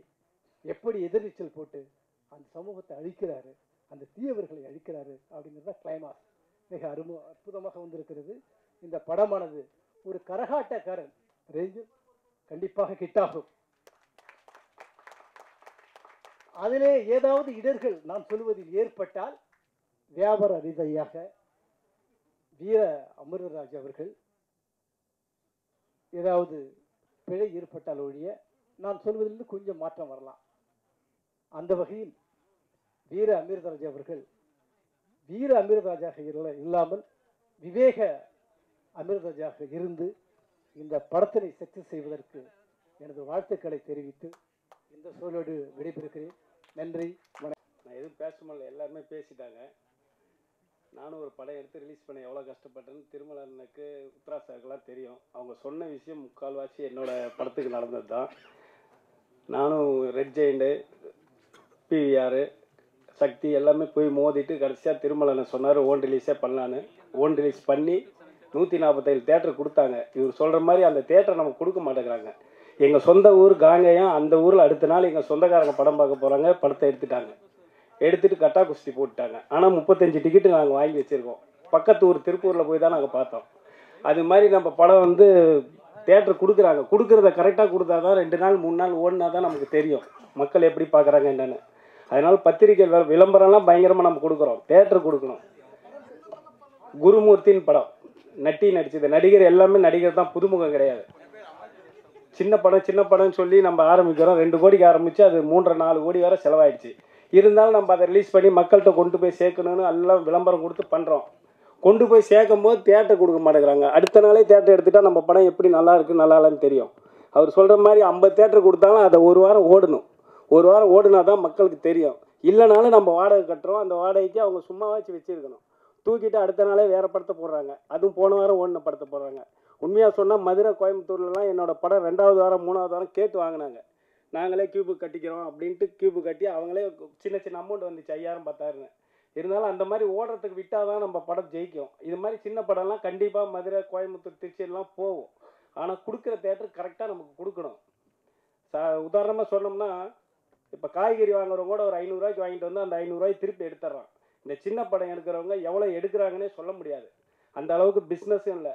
எப்படி எதிர்நீச்சல் போட்டு அந்த சமூகத்தை அழிக்கிறாரு, அந்த தீயவர்களை அழிக்கிறாரு அப்படிங்கிறத கிளைமாக்ஸ் மிக அரும அற்புதமாக வந்திருக்கிறது. இந்த படமானது ஒரு கரகாட்டக்காரன் ரேஞ்சில் கண்டிப்பாக கிட்டாகும். அதிலே ஏதாவது இடர்கள் நான் சொல்வதில் ஏற்பட்டால் வியாபார ரீதியாக வீர அமீர்ராஜ் அவர்கள் ஏதாவது பிழை ஏற்பட்டால் ஒழிய நான் சொல்வதிலிருந்து கொஞ்சம் மாற்றம் வரலாம். அந்த வகையில் வீர அமிர்தராஜா அவர்கள் வீர அமிர்தராஜாக இல்லாமல் விவேக அமிர்தராஜாக இருந்து இந்த படத்தினை சக்சஸ் செய்வதற்கு எனது வாழ்த்துக்களை தெரிவித்து இந்த சூழலோடு விடைபெறுகிறேன். நன்றி. நான் எதுவும் பேசுமல்ல, எல்லாருமே பேசிட்டாங்க. நானும் ஒரு படம் எடுத்து ரிலீஸ் பண்ண எவ்வளோ கஷ்டப்பட்டேன்னு திருமலனுக்கு உத்ராசாக்கெல்லாம் தெரியும். அவங்க சொன்ன விஷயம் முக்கால்வாசி என்னோடய படத்துக்கு நடந்தது தான். நானும் ரெட் ஜெயண்ட்டு, பிவிஆர், சக்தி எல்லாமே போய் மோதிட்டு கடைசியாக திருமலனை சொன்னார் ஓன் ரிலீஸே பண்ணலான்னு. ஓன் ரிலீஸ் பண்ணி நூற்றி நாற்பத்தேழு தேட்டர் கொடுத்தாங்க. இவர் சொல்கிற மாதிரி அந்த தேட்டரை நமக்கு கொடுக்க மாட்டேங்கிறாங்க. எங்கள் சொந்த ஊர் காங்கேயம், அந்த ஊரில் அடுத்த நாள் எங்கள் சொந்தக்காரங்க படம் பார்க்க போகிறாங்க, படத்தை எடுத்துட்டாங்க. எடுத்துட்டு கட்டா குஸ்தி போட்டுட்டாங்க. ஆனால் முப்பத்தஞ்சு டிக்கெட்டு நாங்கள் வாங்கி வச்சுருக்கோம். பக்கத்து ஊர் திருப்பூரில் போய் தான் நாங்கள் பார்த்தோம். அது மாதிரி நம்ம படம் வந்து தேட்டர் கொடுக்குறாங்க. கொடுக்குறத கரெக்டாக கொடுத்தா தான் ரெண்டு நாள் மூணு நாள் ஓடினா தான் நமக்கு தெரியும் மக்கள் எப்படி பார்க்குறாங்க என்னென்னு. அதனால பத்திரிகை விளம்பரம்லாம் பயங்கரமாக நம்ம கொடுக்குறோம், தேட்டர் கொடுக்கணும். குருமூர்த்தின்னு படம் நட்டி நடிச்சது, நடிகர் எல்லாமே நடிகர் தான், புதுமுகம் கிடையாது. சின்ன படம் சின்ன படம்னு சொல்லி நம்ம ஆரம்பிக்கிறோம். ரெண்டு கோடிக்கு ஆரம்பித்து அது மூன்றரை நாலு கோடி வேறு செலவாயிடுச்சு. இருந்தாலும் நம்ம அதை ரிலீஸ் பண்ணி மக்கள்கிட்ட கொண்டு போய் சேர்க்கணும்னு எல்லாம் விளம்பரம் கொடுத்து பண்ணுறோம். கொண்டு போய் சேர்க்கும் போது தேட்டர் கொடுக்க மாட்டேங்கிறாங்க. அடுத்த நாளே தேட்டர் எடுத்துட்டால் நம்ம படம் எப்படி நல்லா இருக்குது நல்லா இல்லைன்னு தெரியும். அவர் சொல்கிற மாதிரி ஐம்பது தேட்டர் கொடுத்தாலும் அதை ஒரு வாரம் ஓடணும். ஒரு வாரம் ஓடுனா தான் மக்களுக்கு தெரியும். இல்லைனாலும் நம்ம வாடகை கட்டுறோம், அந்த வாடகைக்கு அவங்க சும்மாவாச்சு வச்சுருக்கணும். தூக்கிட்டு அடுத்த நாளே வேறு படத்தை போடுறாங்க, அதுவும் போன வாரம் ஓடின படத்தை போடுறாங்க. உண்மையாக சொன்னால் மதுரை கோயம்புத்தூர்லாம் என்னோடய படம் ரெண்டாவது வாரம் மூணாவது வாரம் கேட்டு வாங்கினாங்க. நாங்களே கியூபு கட்டிக்கிறோம் அப்படின்ட்டு கியூபு கட்டி அவங்களே சின்ன சின்ன அமௌண்ட் வந்துச்சு, ஐயாயிரம் பத்தாயிரம்னு. இருந்தாலும் அந்த மாதிரி ஓடுறதுக்கு விட்டால் தான் நம்ம படம் ஜெயிக்கும். இது மாதிரி சின்ன படம்லாம் கண்டிப்பாக மதுரை கோயம்புத்தூர் திருச்சியெல்லாம் போகும். ஆனால் கொடுக்குற தேட்டர் கரெக்டாக நமக்கு கொடுக்கணும். சா உதாரணமாக சொன்னோம்னா இப்போ காய்கறி வாங்குறவங்க கூட ஒரு ஐநூறுரூவாய்க்கு வாங்கிட்டு வந்து அந்த ஐநூறுரூவாய்க்கு திருப்பி எடுத்துட்றான். இந்த சின்ன படம் எடுக்கிறவங்க எவ்வளோ எடுக்கிறாங்கன்னே சொல்ல முடியாது. அந்த அளவுக்கு பிஸ்னஸும் இல்லை.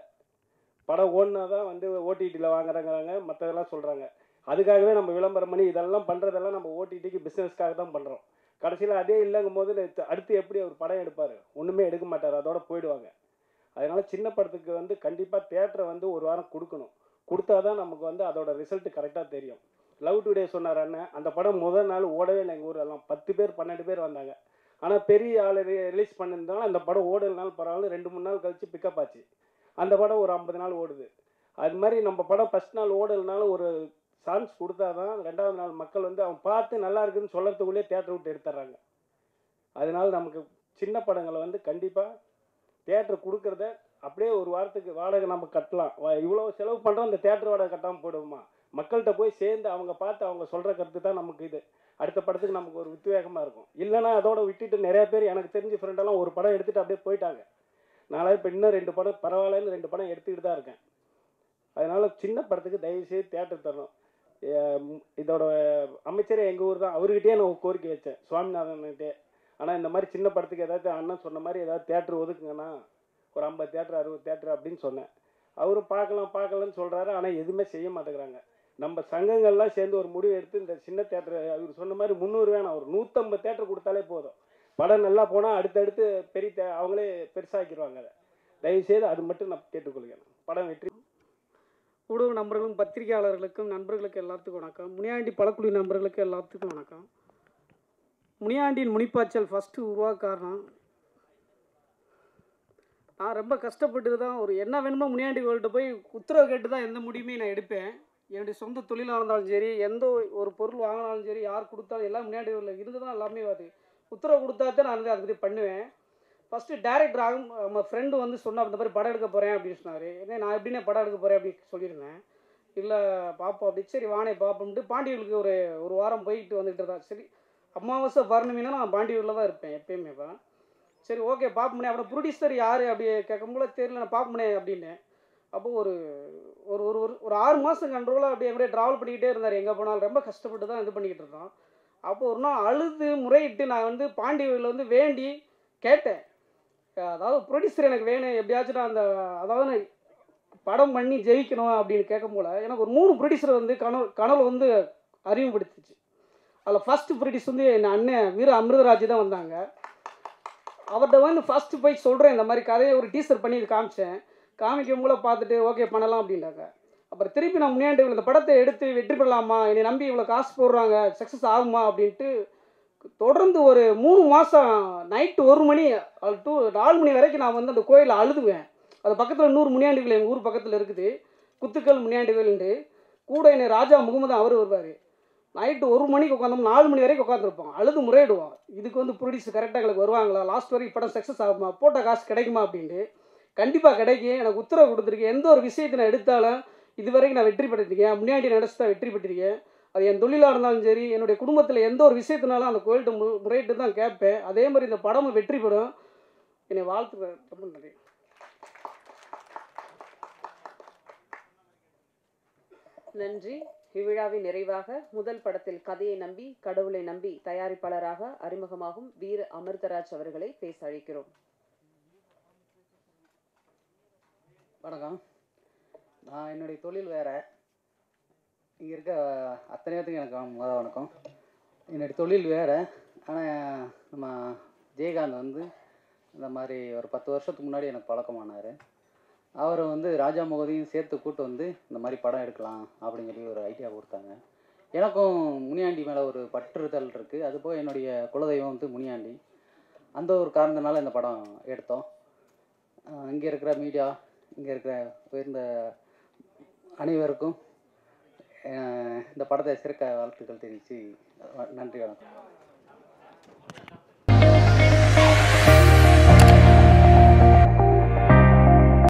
படம் ஓடுனா தான் வந்து ஓடிடியில் வாங்குறாங்கிறாங்க, மற்றதெல்லாம் சொல்கிறாங்க. அதுக்காகவே நம்ம விளம்பரம் பண்ணி இதெல்லாம் பண்ணுறதெல்லாம் நம்ம ஓடிடிக்கு பிஸ்னஸ்க்காக தான் பண்ணுறோம். கடைசியில் அதே இல்லைங்கும் போது அடுத்து எப்படி அவர் படம் எடுப்பார்? ஒன்றுமே எடுக்க மாட்டார், அதோட போயிடுவாங்க. அதனால் சின்ன படத்துக்கு வந்து கண்டிப்பாக தேட்டரை வந்து ஒரு வாரம் கொடுக்கணும். கொடுத்தா தான் நமக்கு வந்து அதோட ரிசல்ட் கரெக்டாக தெரியும். லவ் டுடே சொன்னார் அண்ணன், அந்த படம் முதல் நாள் ஓடவே இல்லை. எங்கள் ஊரெல்லாம் பத்து பேர் பன்னெண்டு பேர் வந்தாங்க. ஆனால் பெரிய ஆள் ரிலீஸ் பண்ணியிருந்தாலும் அந்த படம் ஓடுனாலும் பரவாயில்ல, ரெண்டு மூணு நாள் கழித்து பிக்கப் ஆச்சு. அந்த படம் ஒரு ஐம்பது நாள் ஓடுது. அது மாதிரி நம்ம படம் ஃபஸ்ட் நாள் ஓடலைனாலும் ஒரு சான்ஸ் கொடுத்தா தான் ரெண்டாவது நாள் மக்கள் வந்து அவங்க பார்த்து நல்லா இருக்குதுன்னு சொல்கிறதுக்குள்ளே தேட்டர் விட்டு எடுத்துட்றாங்க. அதனால நமக்கு சின்ன படங்களை வந்து கண்டிப்பாக தேட்டர் கொடுக்குறத அப்படியே ஒரு வாரத்துக்கு வாடகை நம்ம கட்டலாம். இவ்வளோ செலவு பண்ணுறோம், இந்த தேட்டர் வாடகை கட்டாமல் போயிடுவோமா? மக்கள்கிட்ட போய் சேர்ந்து அவங்க பார்த்து அவங்க சொல்கிற கருத்து தான் நமக்கு இது அடுத்த படத்துக்கு நமக்கு ஒரு உத்வேகமாக இருக்கும். இல்லைனா அதோட விட்டுட்டு நிறையா பேர் எனக்கு தெரிஞ்ச ஃப்ரெண்டெல்லாம் ஒரு படம் எடுத்துகிட்டு அப்படியே போயிட்டாங்க. நானாக இப்போ இன்னும் ரெண்டு படம் பரவாயில்லன்னு ரெண்டு படம் எடுத்துக்கிட்டு தான் இருக்கேன். அதனால் சின்ன படத்துக்கு தயவுசெய்து தேட்டர் தரணும். இதோட அமைச்சரே எங்கள் ஊர் தான், அவர்கிட்டயே நான் கோரிக்கை வச்சேன், சுவாமிநாதன்கிட்டே. ஆனால் இந்த மாதிரி சின்ன படத்துக்கு ஏதாவது அண்ணன் சொன்ன மாதிரி ஏதாவது தேட்டர் ஒதுக்குங்கன்னா ஒரு ஐம்பது தேட்டர் அறுபது தேட்டர் அப்படின்னு சொன்னேன். அவரும் பார்க்கலாம் பார்க்கலன்னு சொல்கிறாரு. ஆனால் எதுவுமே செய்ய மாட்டேங்கிறாங்க. நம்ம சங்கங்கள்லாம் சேர்ந்து ஒரு முடிவு எடுத்து இந்த சின்ன தேட்டர் அவர் சொன்ன மாதிரி முந்நூறு வேணாம், ஒரு நூற்றம்பது தேட்டர் கொடுத்தாலே போதும். படம் நல்லா போனால் அடுத்தடுத்து பெரிய தே அவங்களே பெருசாக்கிடுவாங்க. அதை தயவுசெய்து அது மட்டும் நான் கேட்டுக்கொள்கிறேன். படம் வெற்றி. ஊடக நண்பர்களும் பத்திரிகையாளர்களுக்கும் நண்பர்களுக்கு எல்லாத்துக்கும் வணக்கம். முனியாண்டி பழக்குடி நண்பர்களுக்கு எல்லாத்துக்கும் வணக்கம். முனியாண்டியின் முனிப்பாய்ச்சல் ஃபஸ்ட்டு உருவாக காரணம் நான் ரொம்ப கஷ்டப்பட்டு தான் ஒரு என்ன வேணுமோ முனியாண்டி கோவில்கிட்ட போய் உத்தரவு கேட்டு தான் எந்த முடிவுமே நான் எடுப்பேன். என்னுடைய சொந்த தொழிலாக இருந்தாலும் சரி, எந்த ஒரு பொருள் வாங்கினாலும் சரி, யார் கொடுத்தாலும் எல்லாம் முனியாண்டி கோவிலில் இருந்து தான் எல்லாமே வருது. உத்தரவு கொடுத்தாத்தான் நான் வந்து அதுக்கு பண்ணுவேன். ஃபஸ்ட்டு டேரக்டர் ஆகும் நம்ம ஃப்ரெண்டு வந்து சொன்னார், இந்த மாதிரி படம் எடுக்க போகிறேன் அப்படின்னு சொன்னார். ஏன்னா நான் எப்படின்னா படம் எடுக்க போகிறேன் அப்படின்னு சொல்லியிருந்தேன். இல்லை பார்ப்போம் அப்படி, சரி வானே பார்ப்போம்ட்டு பாண்டியூருக்கு ஒரு ஒரு வாரம் போய்கிட்டு வந்துகிட்டு இருந்தான். சரி அமாவாசை பௌர்ணமினா நான் பாண்டியூரில் தான் இருப்பேன் எப்பயுமே. இப்போ சரி ஓகே பார்ப்போம்னே. அப்புறம் ப்ரொடியூசர் யார் அப்படி கேட்கும்போல தெரியல, நான் பார்ப்போம்னே அப்படின்னு. அப்போது ஒரு ஒரு ஒரு ஒரு ஆறு மாதம் கண்ட்ரோலாக அப்படியே அப்படியே ட்ராவல் பண்ணிக்கிட்டே இருந்தார். எங்கே போனாலும் ரொம்ப கஷ்டப்பட்டு தான் இது பண்ணிக்கிட்டு இருந்தோம். அப்போது ஒரு நாள் அழுது முறையிட்டு நான் வந்து பாண்டியூரில் வந்து வேண்டி கேட்டேன், அதாவது ப்ரொடியூசர் எனக்கு வேணும் எப்படியாச்சும் நான் அந்த அதாவது படம் பண்ணி ஜெயிக்கணும் அப்படின்னு கேட்கும் போல். எனக்கு ஒரு மூணு ப்ரொடியூசர் வந்து கனவு கனவு வந்து அறிமுகப்படுத்துச்சு. அதில் ஃபஸ்ட்டு ப்ரொடியூஸ் வந்து என் அண்ணன் வீர அமிர்தராஜ் தான் வந்தாங்க. அவர்கிட்ட வந்து ஃபஸ்ட்டு போய் சொல்கிறேன் இந்த மாதிரி கதையை ஒரு டீசர் பண்ணி இது காமிச்சேன். காமிக்கும் போல பார்த்துட்டு ஓகே பண்ணலாம் அப்படின்றாங்க. அப்புறம் திருப்பி நான் முனியாண்டி இந்த படத்தை எடுத்து வெற்றி பெறலாமா, என்னை நம்பி இவ்வளோ காசு போடுறாங்க, சக்ஸஸ் ஆகுமா அப்படின்ட்டு தொடர்ந்து ஒரு மூணு மாதம் நைட்டு ஒரு மணி டூ நாலு மணி வரைக்கும் நான் வந்து அந்த கோயிலில் அழுதுவேன். அது பக்கத்தில் இன்னொரு முனியாண்டி கோயில் எங்கள் ஊர் பக்கத்தில் இருக்குது, குத்துக்கல் முனியாண்டி கோயிலுண்டு. கூட என்னை ராஜா முகமது அவர் வருவார். நைட்டு ஒரு மணிக்கு உட்காந்தோம் நாலு மணி வரைக்கும் உட்காந்துருப்போம், அழுது முறையிடுவோம். இதுக்கு வந்து ப்ரொடியூஸ் கரெக்டாக எங்களுக்கு வருவாங்களா, லாஸ்ட் வரைக்கும் படம் சக்ஸஸ் ஆகுமா, போட்ட காசு கிடைக்குமா அப்படின்ட்டு. கண்டிப்பாக கிடைக்கும், எனக்கு உத்தரவு கொடுத்துருக்கேன். எந்த ஒரு விஷயத்தை நான் எடுத்தாலும் இதுவரைக்கும் நான் வெற்றி பெற்றிருக்கேன், முனியாண்டி நடத்தி தான் வெற்றி பெற்றிருக்கேன். அது என் தொழிலாக இருந்தாலும் சரி, என்னுடைய குடும்பத்தில் எந்த ஒரு விஷயத்தினாலும் அந்த கோயில்கிட்ட மு முறையிட்டு தான் கேட்பேன். அதே மாதிரி இந்த படமும் வெற்றி பெறும். என்னை வாழ்த்துக்கிறேன். ரொம்ப நன்றி. நன்றி. இவ்விழாவின் நிறைவாக முதல் படத்தில் கதையை நம்பி கடவுளை நம்பி தயாரிப்பாளராக அறிமுகமாகும் வீர அமிர்தராஜ் அவர்களை பேச அழைக்கிறோம். வணக்கம். நான் என்னுடைய தொழில் வேறு, இங்கே இருக்க அத்தனை பேர்த்துக்கு எனக்கு முதல் வணக்கம். என்னுடைய தொழில் வேறு, ஆனால் நம்ம ஜெயகாந்த் வந்து இந்த மாதிரி ஒரு பத்து வருஷத்துக்கு முன்னாடி எனக்கு பழக்கமானார். அவர் வந்து ராஜா முகமதையும் சேர்த்து கூட்டு வந்து இந்த மாதிரி படம் எடுக்கலாம் அப்படின்னு சொல்லி ஒரு ஐடியா கொடுத்தாங்க. எனக்கும் முனியாண்டி மேலே ஒரு பற்றுதல் இருக்குது. அதுபோக என்னுடைய குலதெய்வம் வந்து முனியாண்டி. அந்த ஒரு காரணத்தினால இந்த படம் எடுத்தோம். இங்கே இருக்கிற மீடியா, இங்கே இருக்கிற உயர்ந்த அனைவருக்கும் இந்த படத்தை சிறக்க வாழ்த்துக்கள் தெரிவித்து நன்றி வணக்கம்.